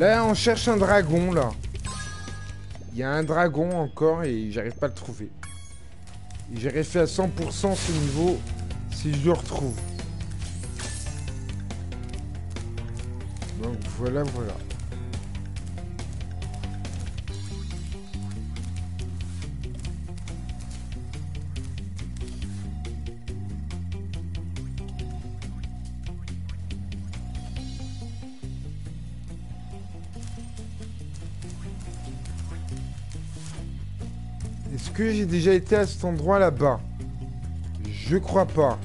Là, on cherche un dragon, là. Il y a un dragon encore et j'arrive pas à le trouver. J'aurais fait à cent pour cent ce niveau si je le retrouve. Donc voilà, voilà. Est-ce que j'ai déjà été à cet endroit là-bas? Je crois pas.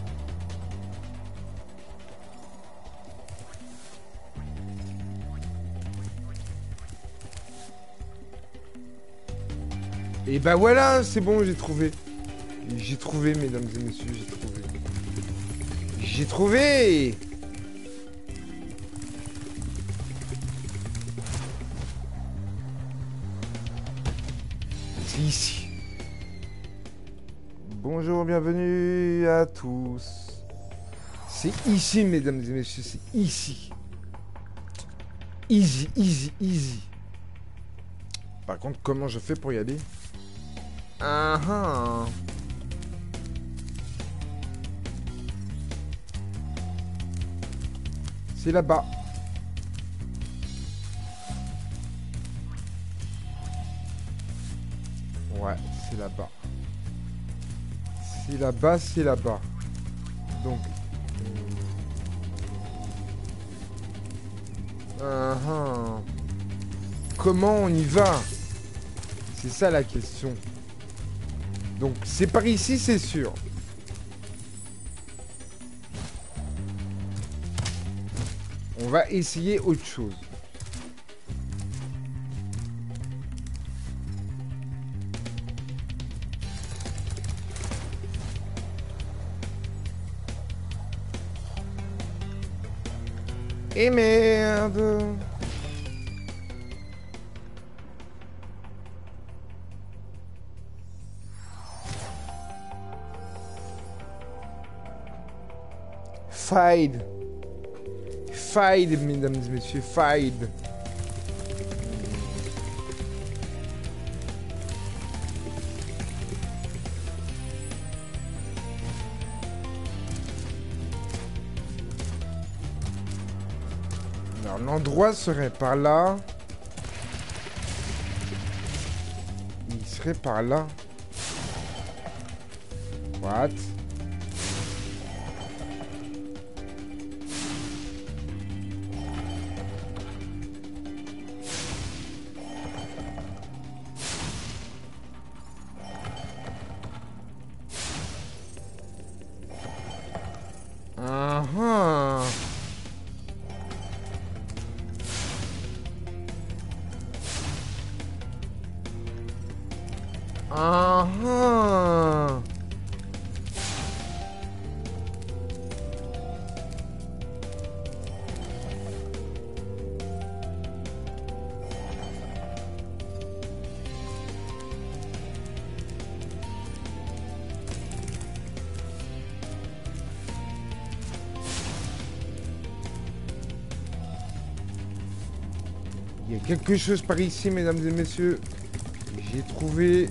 Et bah voilà, c'est bon, j'ai trouvé. J'ai trouvé, mesdames et messieurs, j'ai trouvé. J'ai trouvé! C'est ici. Bonjour, bienvenue à tous. C'est ici, mesdames et messieurs, c'est ici. Easy, easy, easy. Par contre, comment je fais pour y aller? Ah ah. C'est là-bas. Ouais, c'est là-bas. C'est là-bas, c'est là-bas. Donc... Ah ah. Comment on y va? C'est ça la question. Donc c'est par ici, c'est sûr. On va essayer autre chose. Et merde! Fight! Fight, mesdames et messieurs, fight! Alors, l'endroit serait par là. Il serait par là. What? Il y a quelque chose par ici, mesdames et messieurs. J'ai trouvé...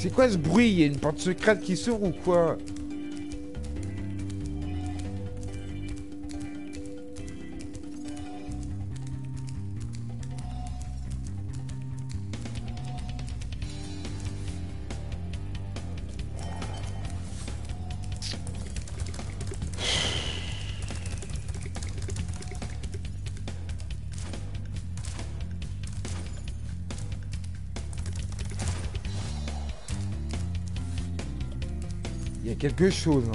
C'est quoi ce bruit? Il y a une porte secrète qui s'ouvre ou quoi? Il y a quelque chose.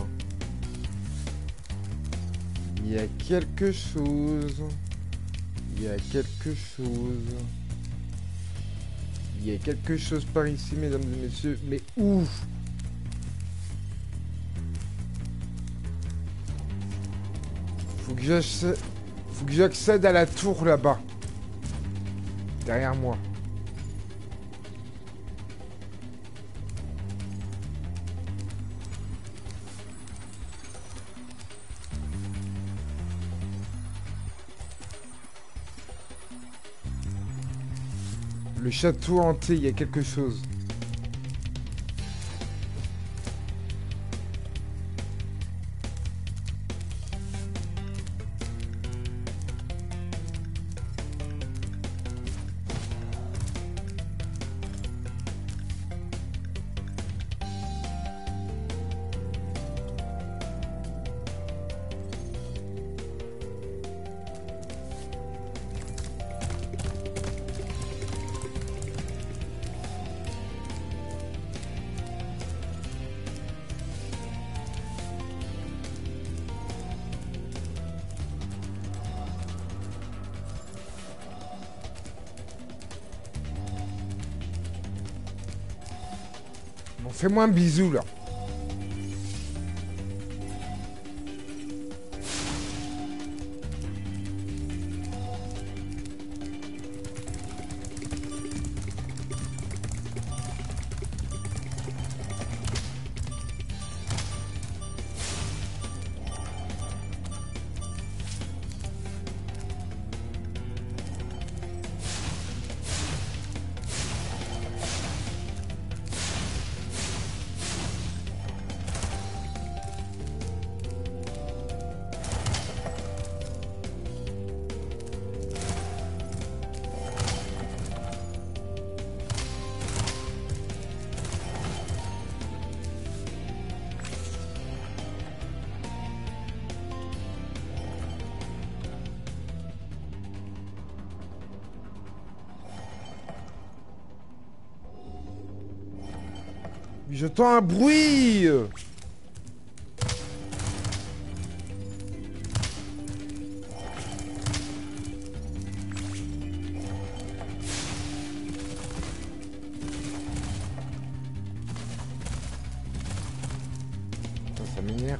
Il y a quelque chose. Il y a quelque chose. Il y a quelque chose par ici, mesdames et messieurs. Mais où ? Faut que j'accède... Faut que j'accède à la tour là-bas. Derrière moi. Le château hanté, il y a quelque chose. Fais-moi un bisou, là. J'entends un bruit. Putain, ça m'énerve.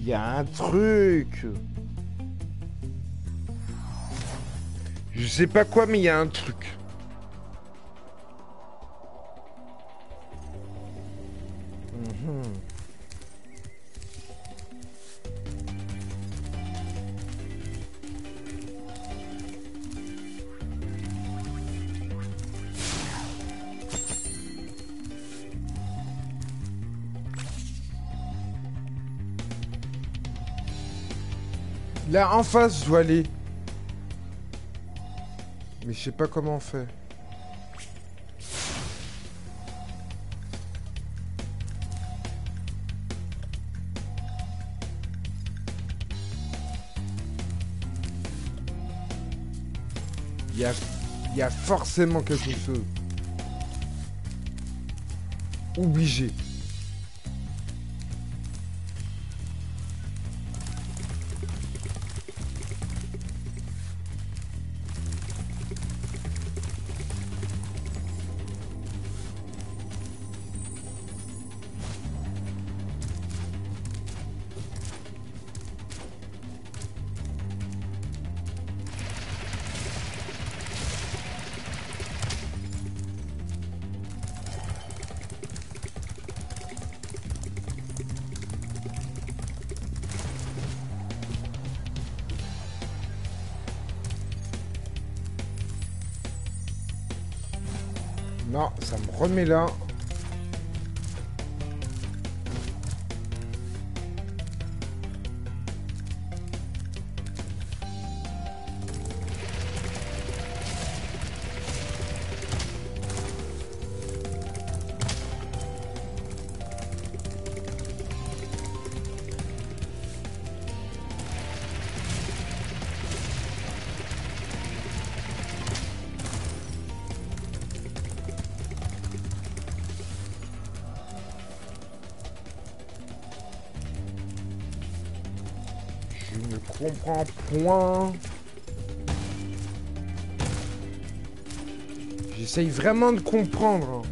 Il y a un truc. Je sais pas quoi, mais il y a un truc. Mmh. Là, en face, je dois aller. Mais je sais pas comment on fait. Il y a, il y a forcément quelque chose. Obligé. Non, ça me remet là. comprends point. J'essaye vraiment de comprendre.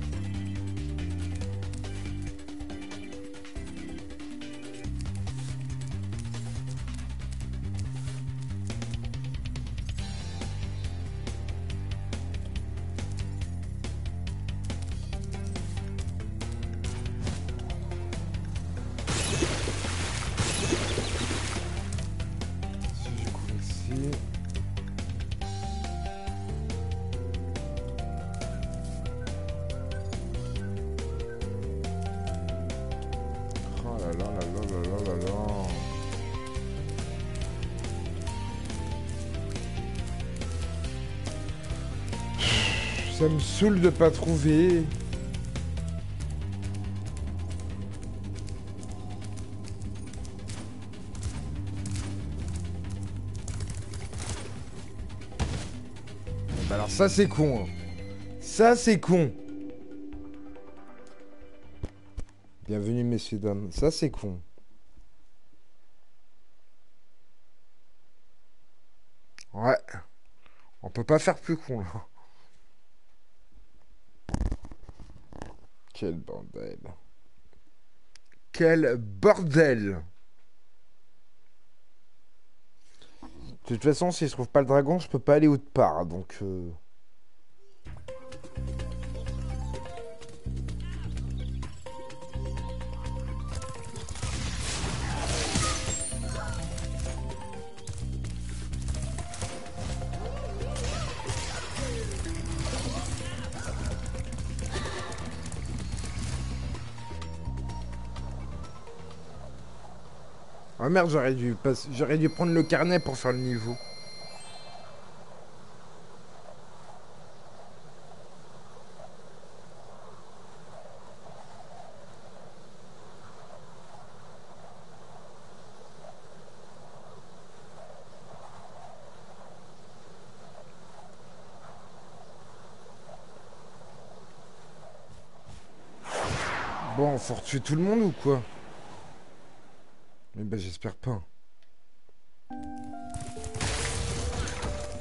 Ça me saoule de pas trouver. Bah alors ça c'est con. Hein. Ça c'est con. Bienvenue messieurs dames. Ça c'est con. Ouais. On peut pas faire plus con là. Quel bordel. Quel bordel. De toute façon, si je trouve pas le dragon, je peux pas aller autre part, donc... Euh... Ah merde, j'aurais dû, j'aurais dû prendre le carnet pour faire le niveau. Bon, faut retuer tout le monde ou quoi ? Mais bah j'espère pas.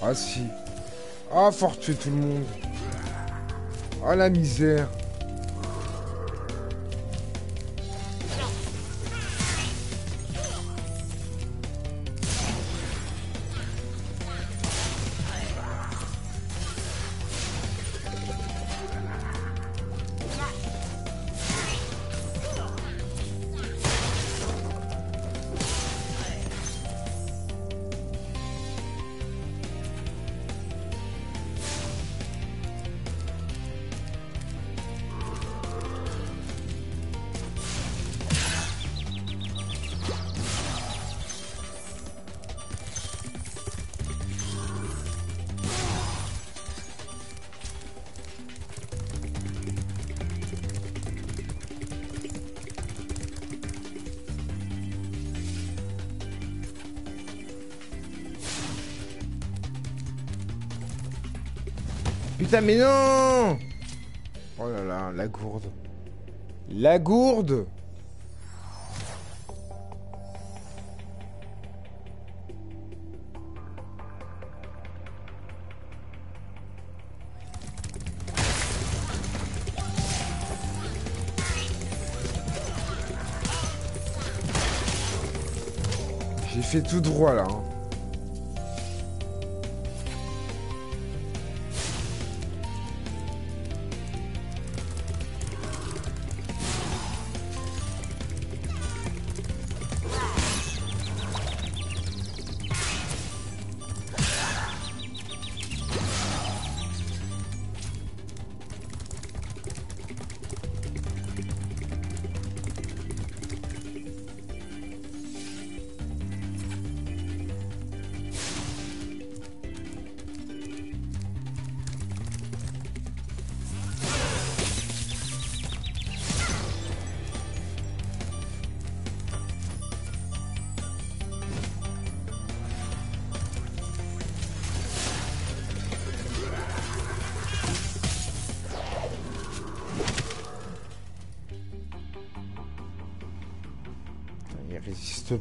Ah si. Ah faut retuer tout le monde. Ah la misère. Putain mais non. Oh là là, la gourde. La gourde. J'ai fait tout droit là. Hein.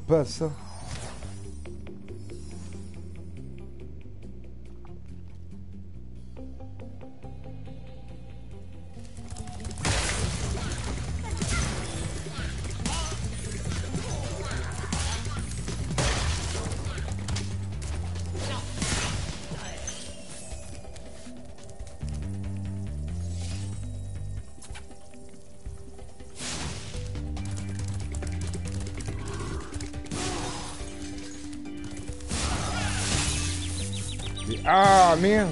Pas ça. Mais... Ah merde.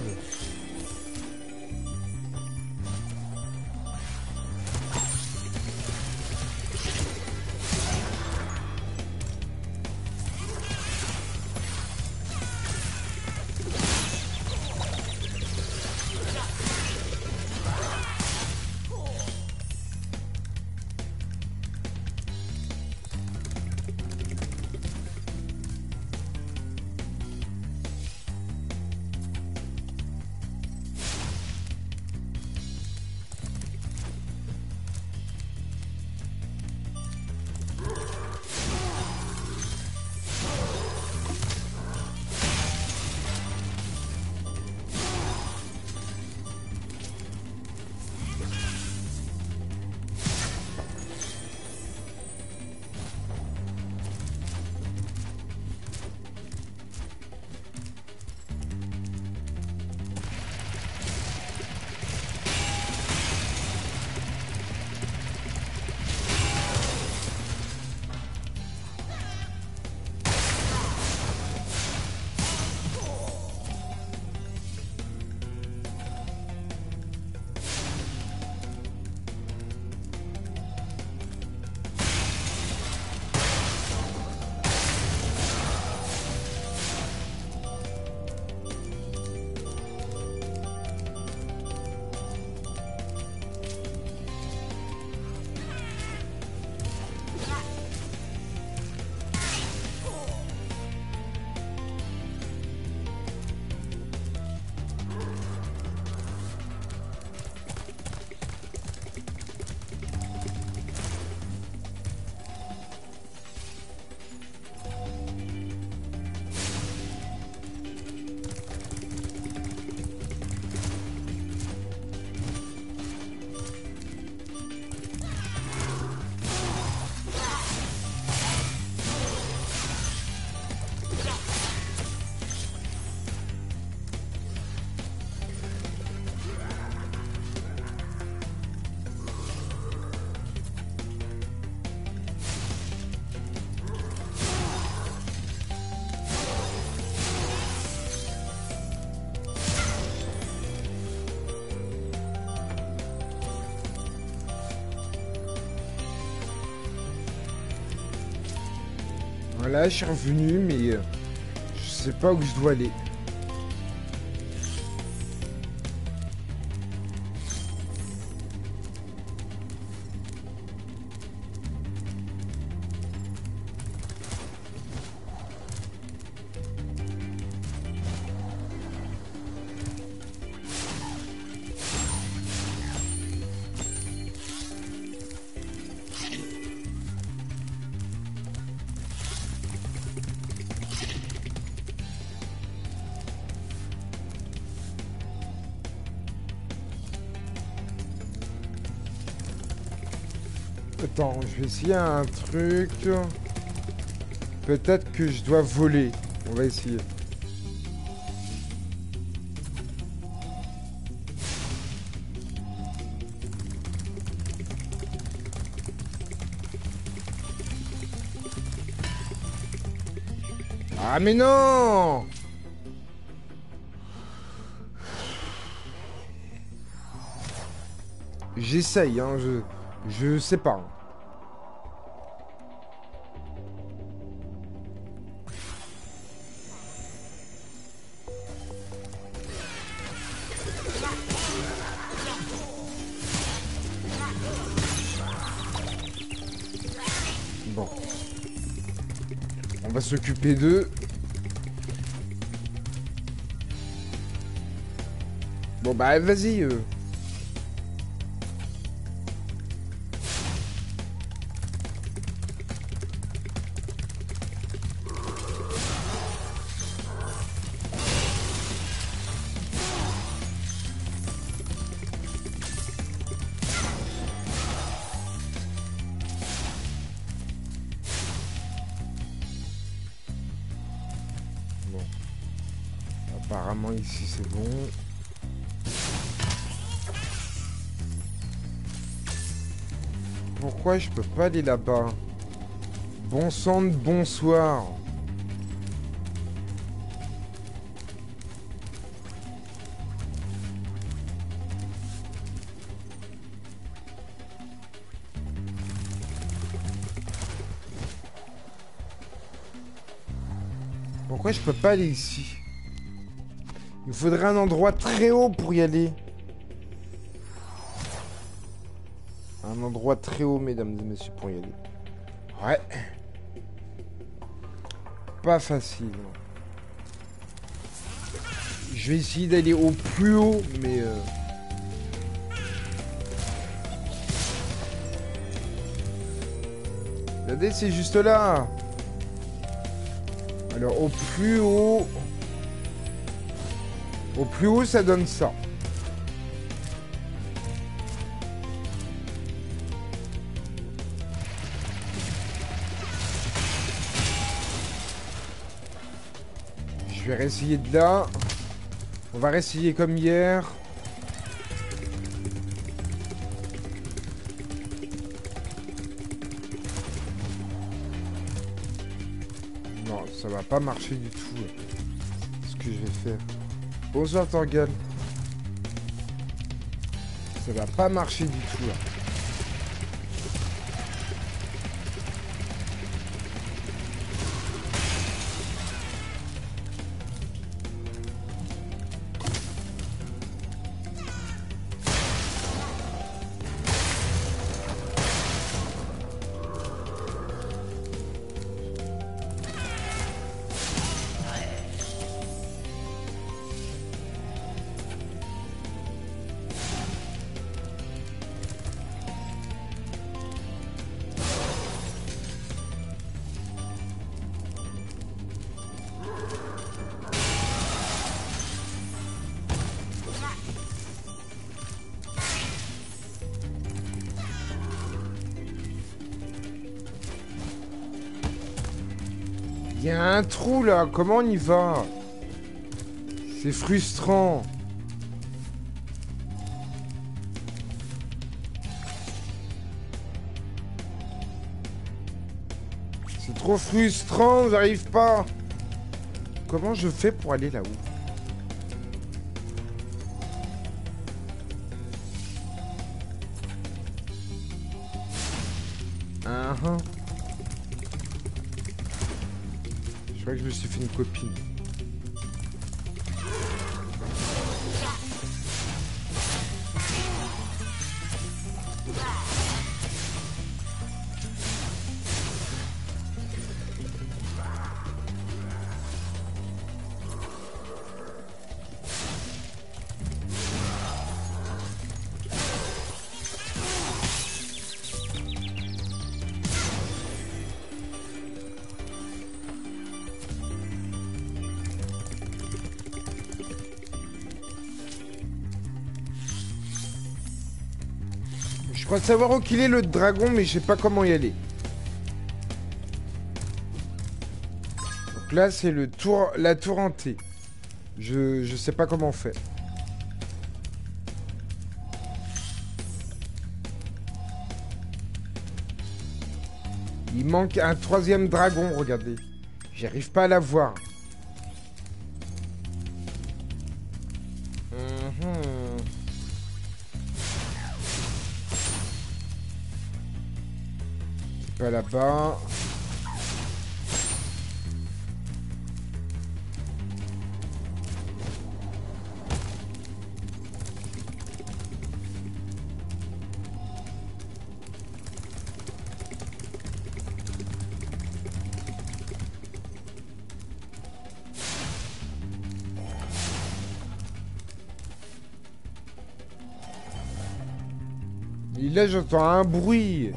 Là, je suis revenu, mais euh, je sais pas où je dois aller. Attends, je vais essayer un truc. Peut-être que je dois voler. On va essayer. Ah mais non! J'essaye, hein, je... Je sais pas. Bon. On va s'occuper d'eux. Bon bah vas-y. Euh. Apparemment ici c'est bon. Pourquoi je peux pas aller là-bas? Bon sang de bonsoir. Pourquoi je peux pas aller ici? Il faudrait un endroit très haut pour y aller. Un endroit très haut, mesdames et messieurs, pour y aller. Ouais. Pas facile. Je vais essayer d'aller au plus haut, mais... Euh... Regardez, c'est juste là. Alors, au plus haut... Au plus haut, ça donne ça. Je vais réessayer de là. On va réessayer comme hier. Non, ça va pas marcher du tout. C'est ce que je vais faire. Bonsoir Torgal. Ça va pas marcher du tout là. Il y a un trou là, comment on y va? C'est frustrant. C'est trop frustrant, j'arrive pas. Comment je fais pour aller là-haut? Ah uh-huh. Je crois que je me suis fait une copine. Je crois savoir où qu'il est le dragon, mais je sais pas comment y aller. Donc là, c'est le tour, la tour hantée. Je, je sais pas comment faire. Il manque un troisième dragon, regardez. J'arrive pas à l'avoir. Là-bas. Et là, j'entends un bruit.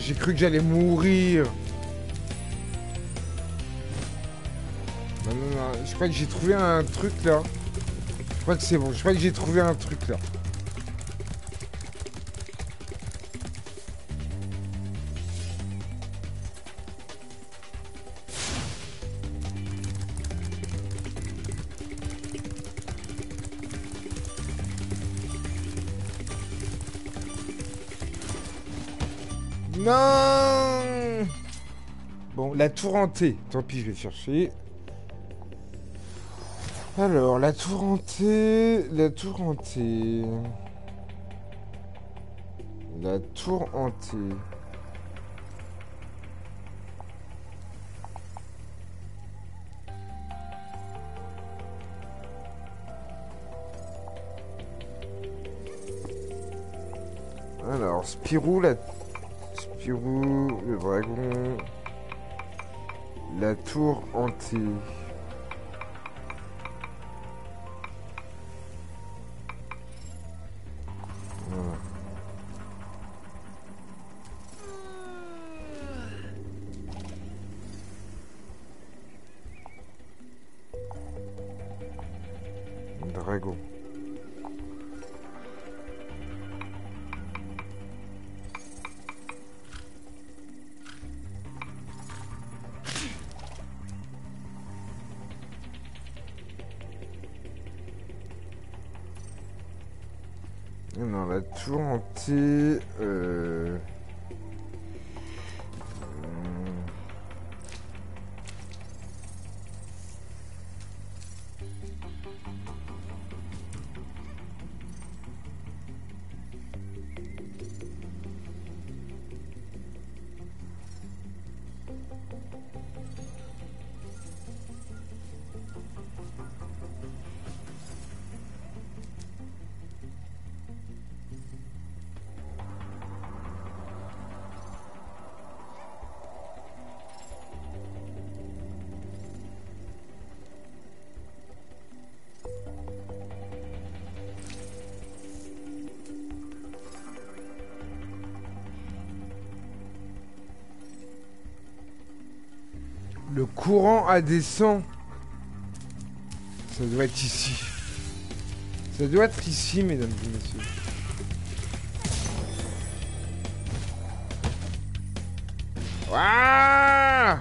J'ai cru que j'allais mourir. Non, non, non. Je crois que j'ai trouvé un truc là. Je crois que c'est bon. Je crois que j'ai trouvé un truc là. Non. Bon, la tour hantée. Tant pis, je vais chercher. Alors, la tour hantée... La tour hantée... La tour hantée... Alors, Spirou, la... Spirou, le dragon... La tour hantée... Le courant A D cent. Ça doit être ici. Ça doit être ici, mesdames et messieurs. Waouh!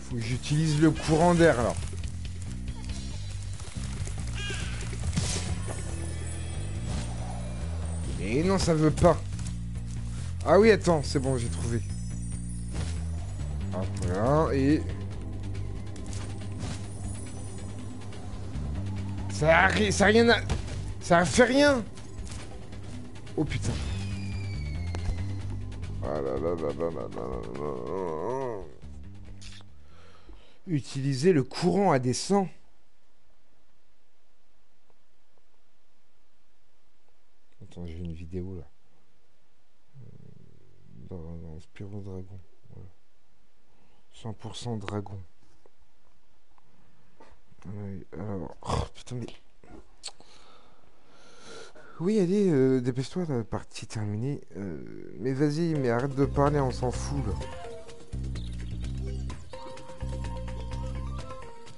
Faut que j'utilise le courant d'air, alors. Et non, ça veut pas. Ah oui, attends, c'est bon, j'ai trouvé. Voilà, et... Ça a, ça a rien à... Ça a fait rien. Oh putain. Utiliser le courant A D cent. J'ai une vidéo là. Dans, dans Spyro Dragon. Voilà. cent pour cent Dragon. Oui, alors. Oh, putain, mais. Oui, allez, euh, dépêche-toi, la partie terminée. Euh, mais vas-y, mais arrête de parler, on s'en fout là.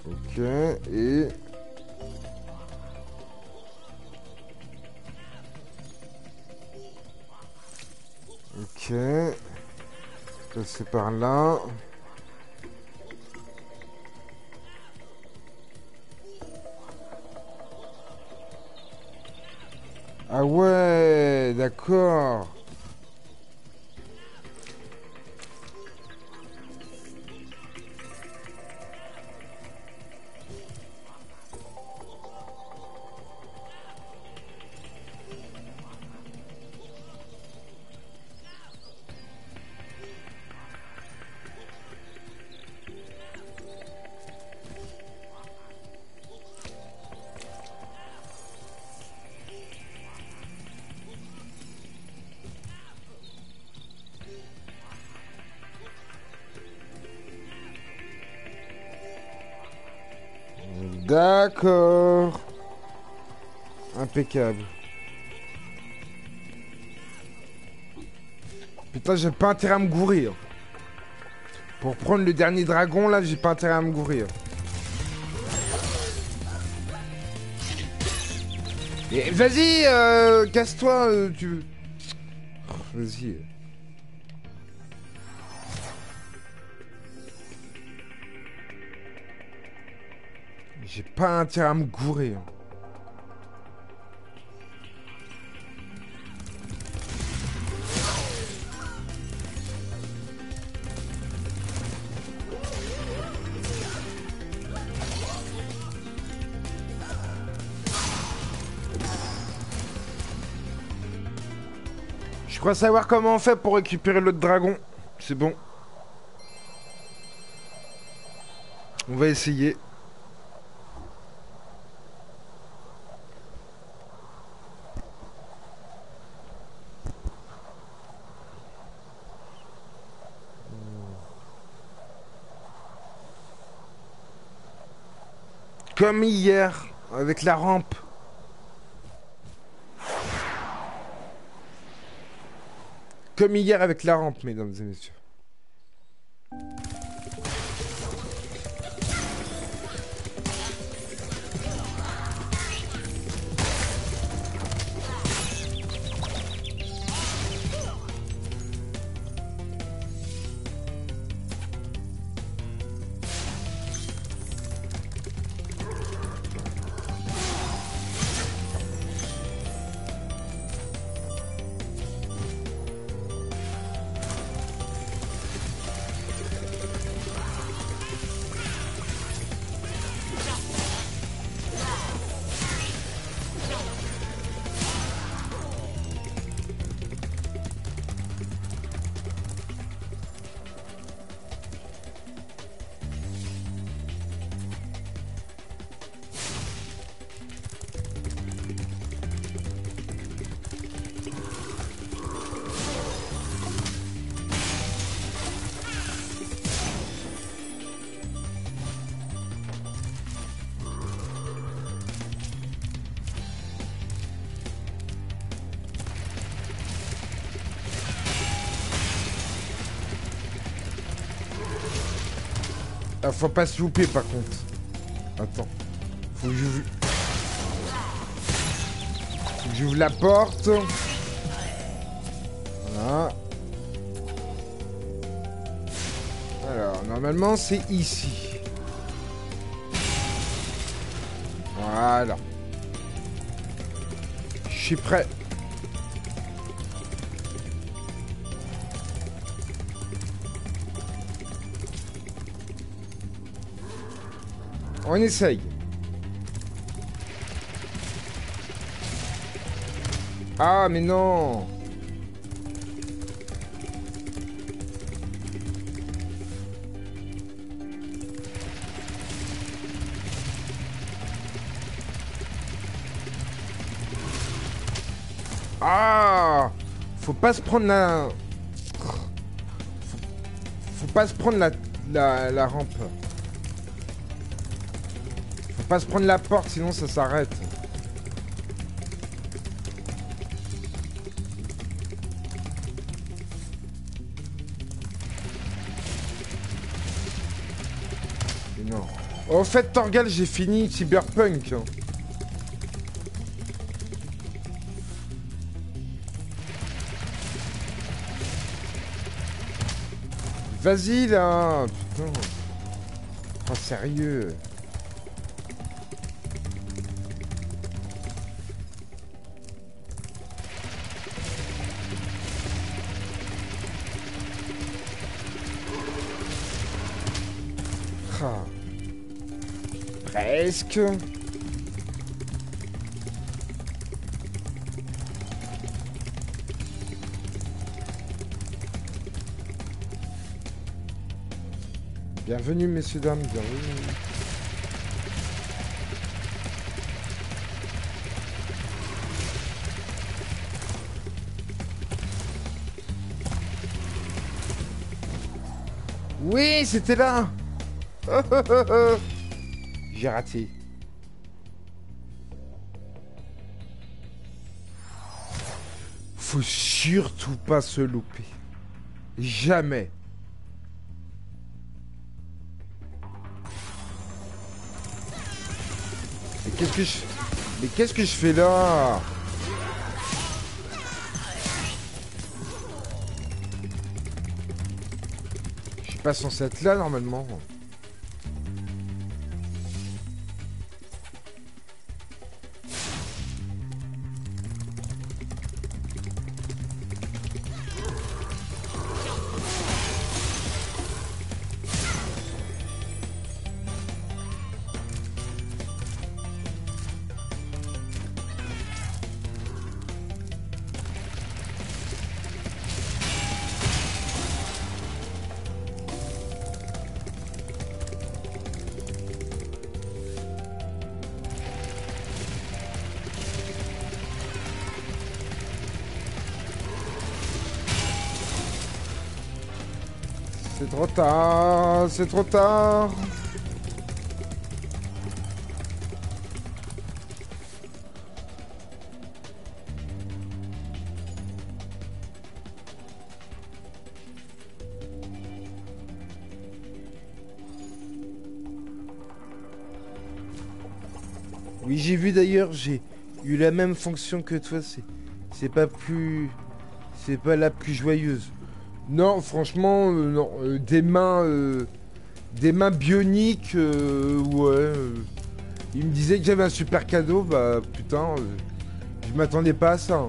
Ok, et. Ok, passer par là. Ah ouais, d'accord. D'accord. Impeccable. Putain, j'ai pas intérêt à me gourer. Pour prendre le dernier dragon, là, j'ai pas intérêt à me gourer. Vas-y, euh, casse-toi, euh, tu veux. Vas-y. J'ai pas intérêt à me gourer. Je crois savoir comment on fait pour récupérer l'autre dragon. C'est bon. On va essayer. Comme hier, avec la rampe. Comme hier avec la rampe, mesdames et messieurs. Faut pas se louper par contre. Attends. Faut que j'ouvre. Faut que j'ouvre la porte. Voilà. Alors, normalement c'est ici. Voilà. Je suis prêt. On essaye. Ah mais non. Ah, faut pas se prendre la... Faut, faut pas se prendre la, la, la rampe. Faut pas se prendre la porte sinon ça s'arrête. Non. En fait Torgal, j'ai fini Cyberpunk. Vas-y là, putain. Oh sérieux. Presque. Bienvenue, messieurs, dames, bienvenue. Oui, c'était là. Oh, oh, oh, oh. J'ai raté. Faut surtout pas se louper. Jamais. Mais qu'est-ce que je... Mais qu'est-ce que je fais là? Je suis pas censé être là normalement. C'est trop tard, c'est trop tard. Oui, j'ai vu d'ailleurs, j'ai eu la même fonction que toi, c'est c'est pas plus c'est pas la plus joyeuse. Non, franchement, euh, non, euh, des mains euh, des mains bioniques, euh, ouais. Euh, il me disait que j'avais un super cadeau, bah putain, euh, je m'attendais pas à ça. Hein.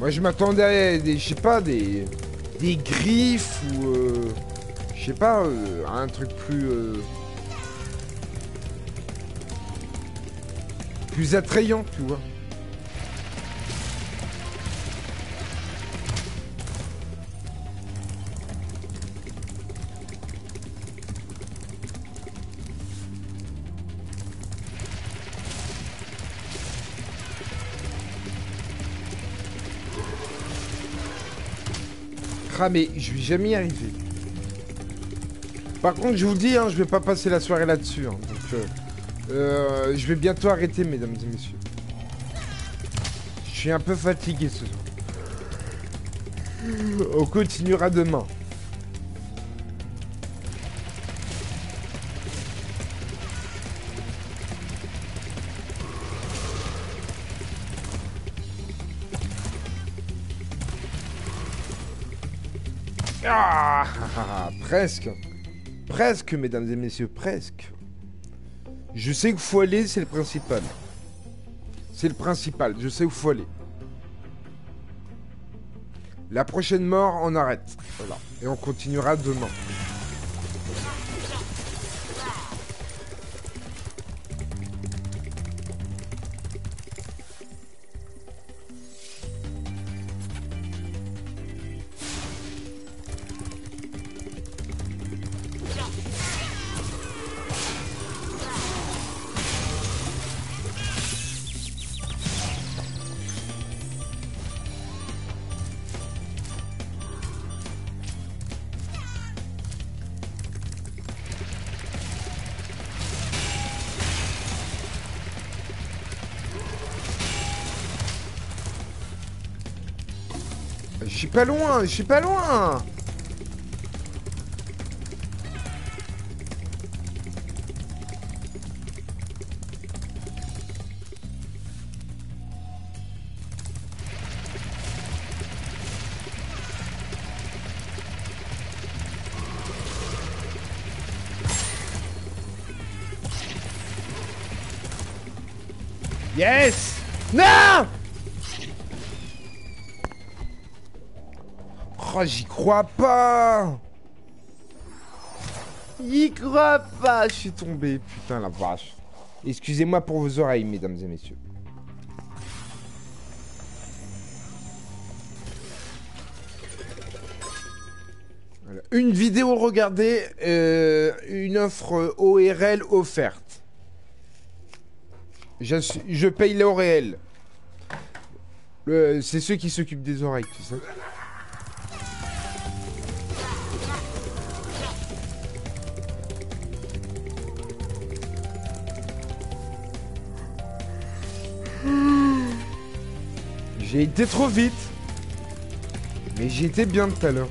Moi, je m'attendais à des, je sais pas, des des griffes ou euh, je sais pas, euh, un truc plus euh, plus attrayant, tu vois. Ah, mais je vais jamais y arriver. Par contre, je vous dis, hein, je vais pas passer la soirée là-dessus. Hein, donc, euh, euh, je vais bientôt arrêter, mesdames et messieurs. Je suis un peu fatigué ce soir. On continuera demain. Ah, presque. Presque, mesdames et messieurs, presque. Je sais où faut aller, c'est le principal. C'est le principal, je sais où faut aller. La prochaine mort, on arrête. Voilà. Et on continuera demain. Je suis pas loin, je suis pas loin. Yes. Non. Oh, j'y crois pas. J'y crois pas. Je suis tombé. Putain, la vache. Excusez-moi pour vos oreilles, mesdames et messieurs. Voilà. Une vidéo regardée, euh, une offre O R L offerte. Je, je paye l'O R L. C'est ceux qui s'occupent des oreilles, tu sais. J'ai été trop vite. Mais j'y étais bien tout à l'heure.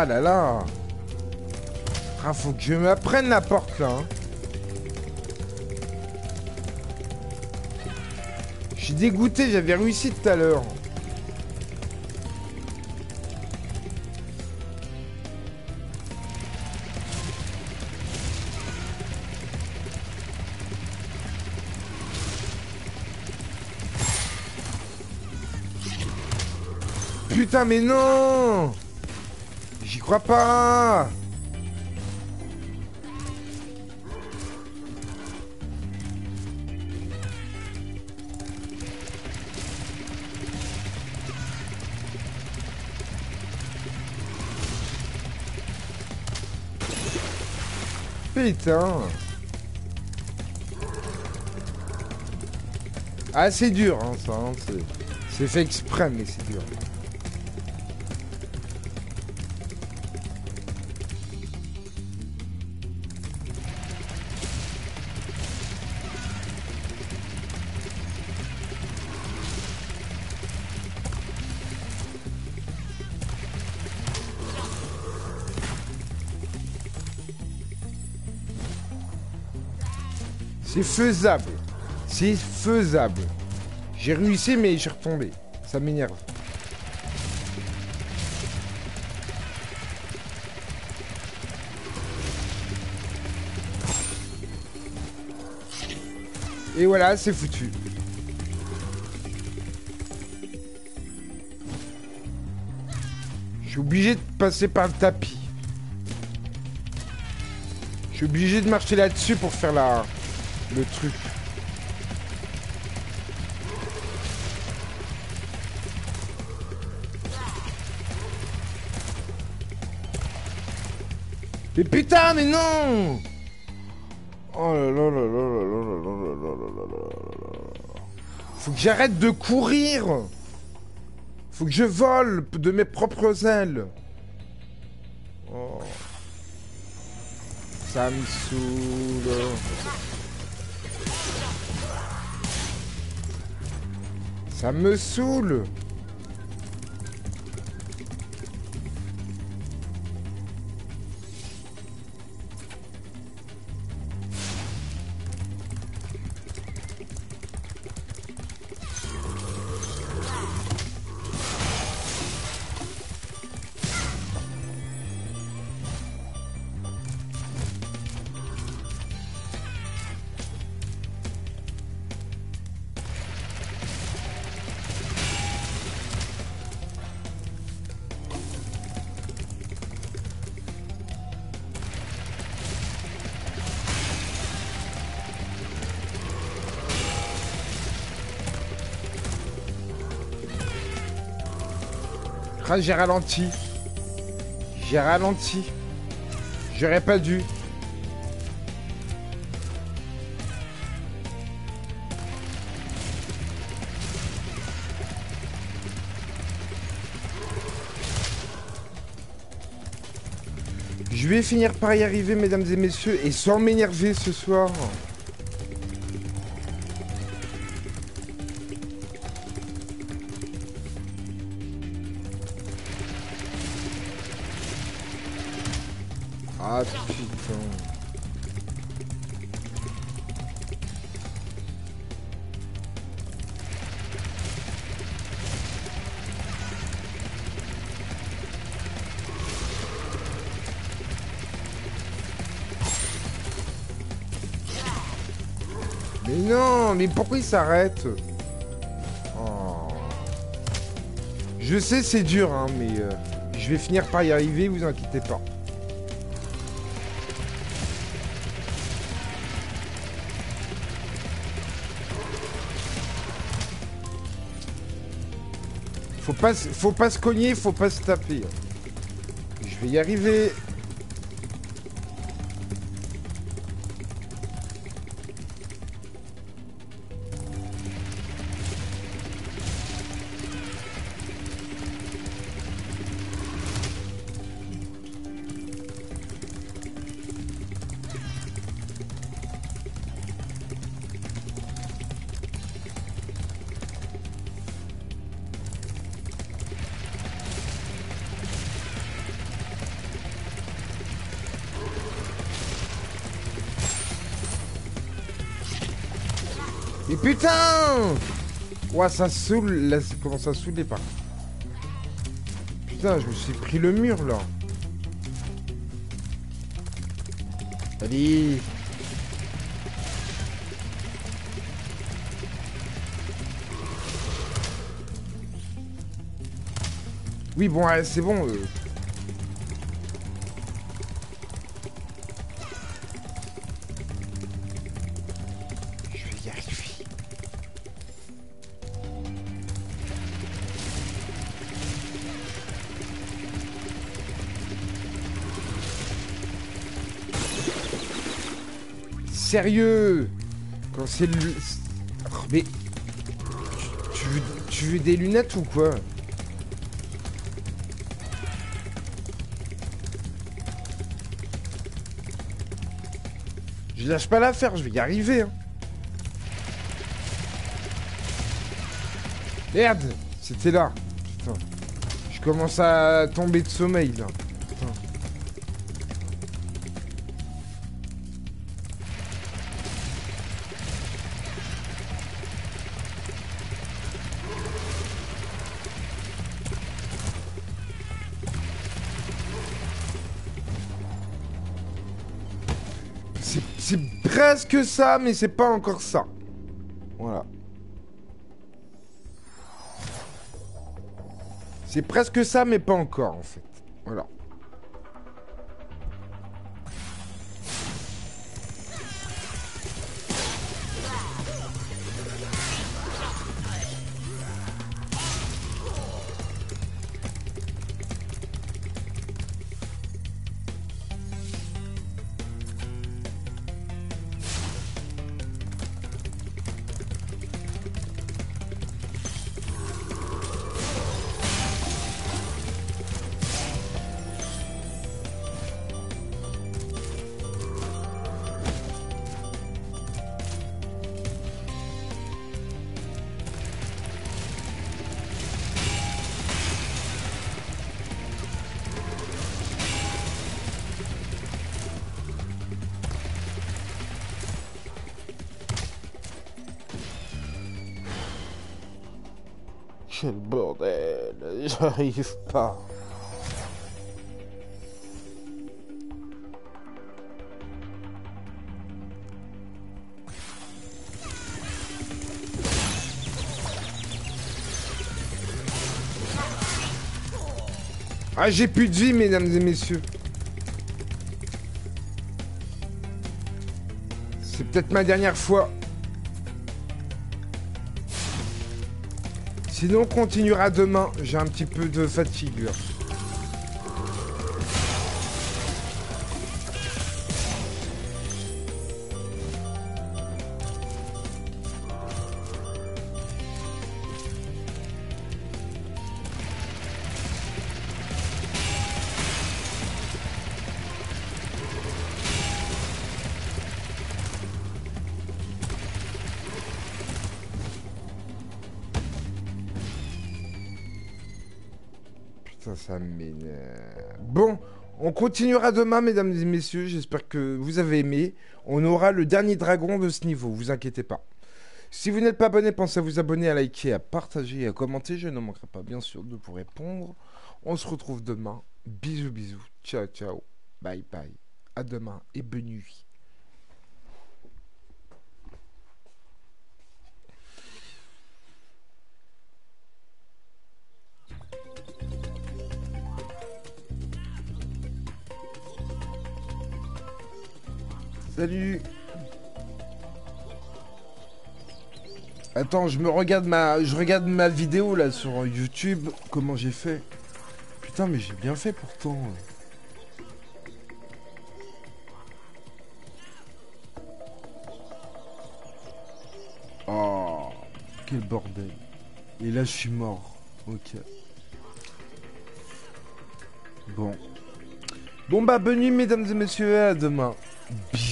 Ah là là. Ah, faut que je me prenne la porte là. Hein. suis dégoûté, j'avais réussi tout à l'heure. Putain, mais non! J'y crois pas! Putain! Ah, c'est dur, hein, ça. Hein, c'est fait exprès, mais c'est dur. C'est faisable. C'est faisable. J'ai réussi, mais je suis retombé. Ça m'énerve. Et voilà, c'est foutu. Je suis obligé de passer par le tapis. Je suis obligé de marcher là-dessus pour faire la... le truc. Mais putain, mais non! Oh là là là là là là là là là là. Faut que j'arrête de courir. Faut que je vole de mes propres ailes. Oh. Ça me saoule. Ça me saoule. Ah, j'ai ralenti. J'ai ralenti. J'aurais pas dû. Je vais finir par y arriver, mesdames et messieurs, et sans m'énerver ce soir. Ah putain. Mais non, mais pourquoi il s'arrête? Oh. Je sais, c'est dur, hein, mais euh, je vais finir par y arriver, vous inquiétez pas. Faut pas, faut pas se cogner, faut pas se taper. Je vais y arriver. Putain! Ouah, ça saoule. Là, ça commence à saouler par contre. Putain, je me suis pris le mur là. Allez. Oui, bon, ouais, c'est bon. Euh... Sérieux, quand c'est le... Mais... Tu, tu, veux, tu veux des lunettes ou quoi? Je lâche pas l'affaire, je vais y arriver. Hein. Merde, c'était là. Putain. Je commence à tomber de sommeil là. C'est presque ça, mais c'est pas encore ça. Voilà. C'est presque ça, mais pas encore, en fait. Voilà. Quel bordel, j'arrive pas. Ah, j'ai plus de vie, mesdames et messieurs. C'est peut-être ma dernière fois. Sinon, on continuera demain. J'ai un petit peu de fatigue là. Ça m'énerve. Bon, on continuera demain, mesdames et messieurs. J'espère que vous avez aimé. On aura le dernier dragon de ce niveau, vous inquiétez pas. Si vous n'êtes pas abonné, pensez à vous abonner, à liker, à partager, à commenter. Je ne manquerai pas, bien sûr, de vous répondre. On se retrouve demain. Bisous, bisous. Ciao, ciao. Bye, bye. À demain et bonne nuit. Salut. Attends, je me regarde ma, je regarde ma vidéo là sur YouTube. Comment j'ai fait? Putain, mais j'ai bien fait pourtant. Oh, quel bordel. Et là, je suis mort. Ok. Bon. Bon bah, bonne nuit, mesdames et messieurs. À demain. Bisous.